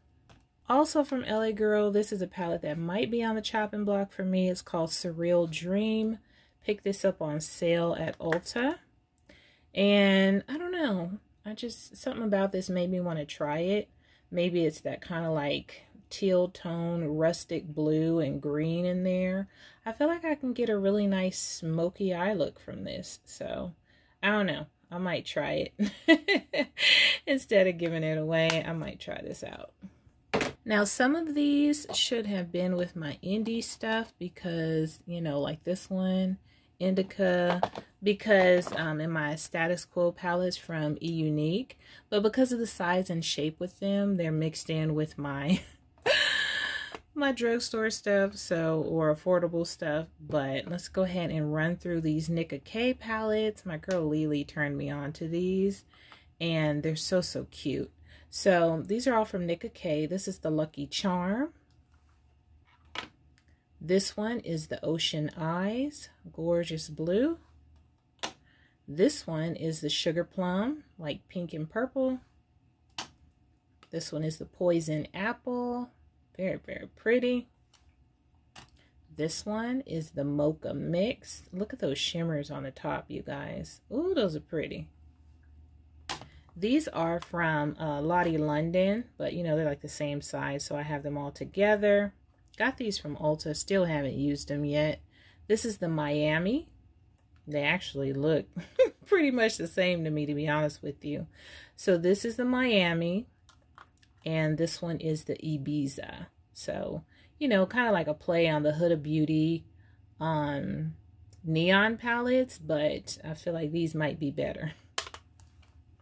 Also from LA Girl, this is a palette that might be on the chopping block for me. It's called Surreal Dream. Picked this up on sale at Ulta. And I don't know, I just, something about this made me want to try it. Maybe it's that kind of like teal tone, rustic blue and green in there. I feel like I can get a really nice smoky eye look from this. So I don't know, I might try it. Instead of giving it away, I might try this out. Now, some of these should have been with my indie stuff because, you know, like this one, Indica, because in my status quo palettes from E Unique, but because of the size and shape with them, they're mixed in with my my drugstore stuff, so, or affordable stuff. But let's go ahead and run through these Nika K palettes. My girl Lily turned me on to these, and they're so, so cute. So these are all from Nika K. This is the Lucky Charm. This one is the Ocean Eyes, gorgeous blue. This one is the Sugar Plum, like pink and purple. This one is the Poison Apple, very, very pretty. This one is the Mocha Mix. Look at those shimmers on the top, you guys. Ooh, those are pretty. These are from Lottie London, but you know, they're like the same size, so I have them all together. Got these from Ulta, still haven't used them yet. This is the Miami. They actually look pretty much the same to me, to be honest with you. So this is the Miami, and this one is the Ibiza. So, you know, kind of like a play on the Huda Beauty neon palettes, but I feel like these might be better.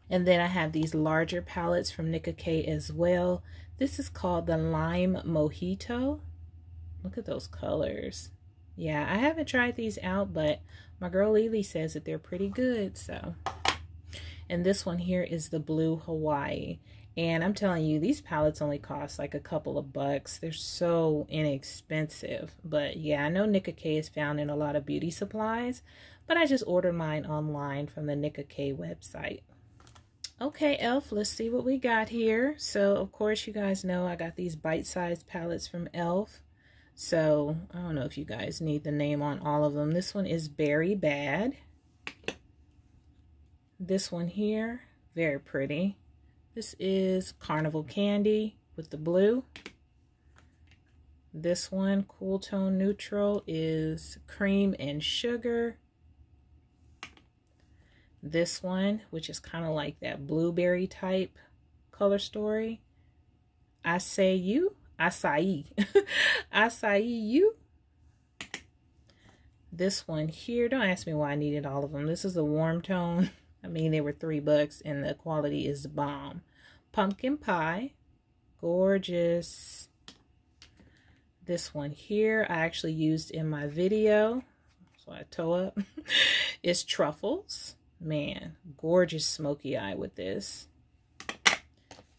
And then I have these larger palettes from Nika K as well. This is called the Lime Mojito. Look at those colors. Yeah, I haven't tried these out, but my girl Lily says that they're pretty good, so. And this one here is the Blue Hawaii. And I'm telling you, these palettes only cost like a couple of bucks. They're so inexpensive. But yeah, I know Nika K is found in a lot of beauty supplies, but I just ordered mine online from the Nika K website. Okay, e.l.f., let's see what we got here. So, of course, you guys know I got these bite-sized palettes from e.l.f., so I don't know if you guys need the name on all of them. This one is Berry Bad. This one here, very pretty. This is Carnival Candy with the blue. This one, Cool Tone Neutral, is Cream and Sugar. This one, which is kind of like that blueberry type color story, Acai You. This one here, don't ask me why I needed all of them. This is a warm tone. I mean, they were $3 and the quality is the bomb. Pumpkin Pie, gorgeous. This one here I actually used in my video, so I toe up. It's Truffles. Man, gorgeous smoky eye with this.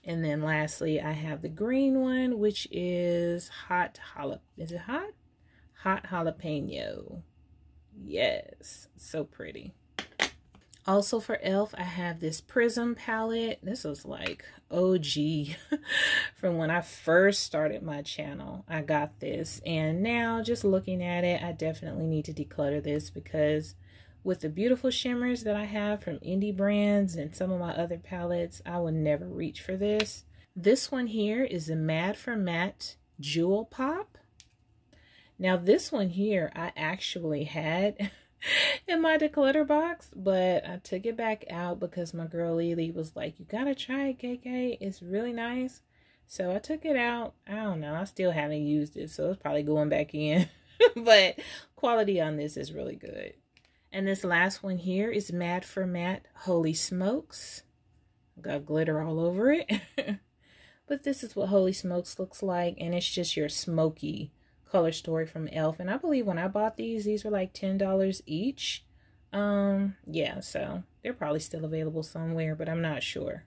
And then lastly, I have the green one, which is Hot Jalapeno. Is it hot? Hot Jalapeno. Yes, so pretty. Also for e.l.f., I have this Prism palette. This is like OG from when I first started my channel. I got this, and now just looking at it, I definitely need to declutter this, because with the beautiful shimmers that I have from indie brands and some of my other palettes, I would never reach for this. This one here is the Mad for Matte Jewel Pop. Now this one here I actually had in my declutter box, but I took it back out because my girl Lily was like, you gotta try it, KK, it's really nice. So I took it out. I don't know, I still haven't used it, so it's probably going back in. But quality on this is really good. And this last one here is Mad for Matte Holy Smokes. Got glitter all over it. But this is what Holy Smokes looks like, and it's just your smoky color story from e.l.f. And I believe when I bought these were like $10 each. Yeah, so they're probably still available somewhere, but I'm not sure.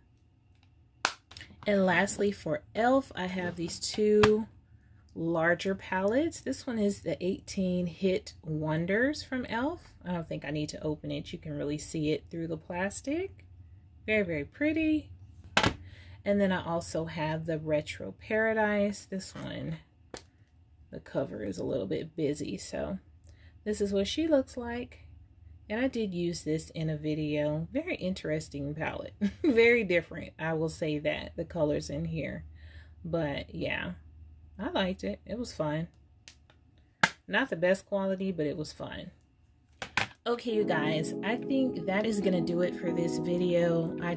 And lastly for e.l.f., I have these two larger palettes. This one is the 18 Hit Wonders from e.l.f. I don't think I need to open it. You can really see it through the plastic. Very, very pretty. And then I also have the Retro Paradise. This one, the cover is a little bit busy, so this is what she looks like. And I did use this in a video. Very interesting palette. Very different, I will say that, the colors in here. But yeah, I liked it. It was fun. Not the best quality, but it was fun. Okay, you guys, I think that is gonna do it for this video. I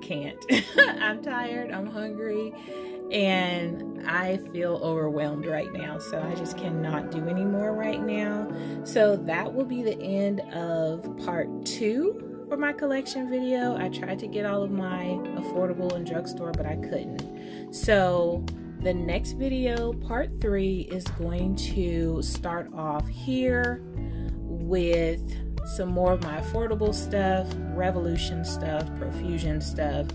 can't. I'm tired, I'm hungry, and I feel overwhelmed right now, so I just cannot do any more right now. So that will be the end of part 2 for my collection video. I tried to get all of my affordable and drugstore, but I couldn't. So the next video, part 3, is going to start off here with some more of my affordable stuff, Revolution stuff, Profusion stuff.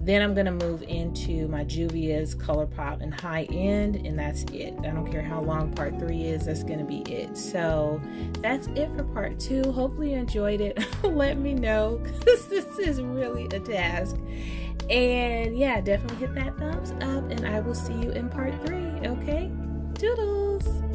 Then I'm gonna move into my Juvia's, ColourPop, and High End, and that's it. I don't care how long part 3 is, that's gonna be it. So that's it for part 2. Hopefully you enjoyed it. Let me know, because this is really a task. And yeah, definitely hit that thumbs up, and I will see you in part 3, okay? Toodles!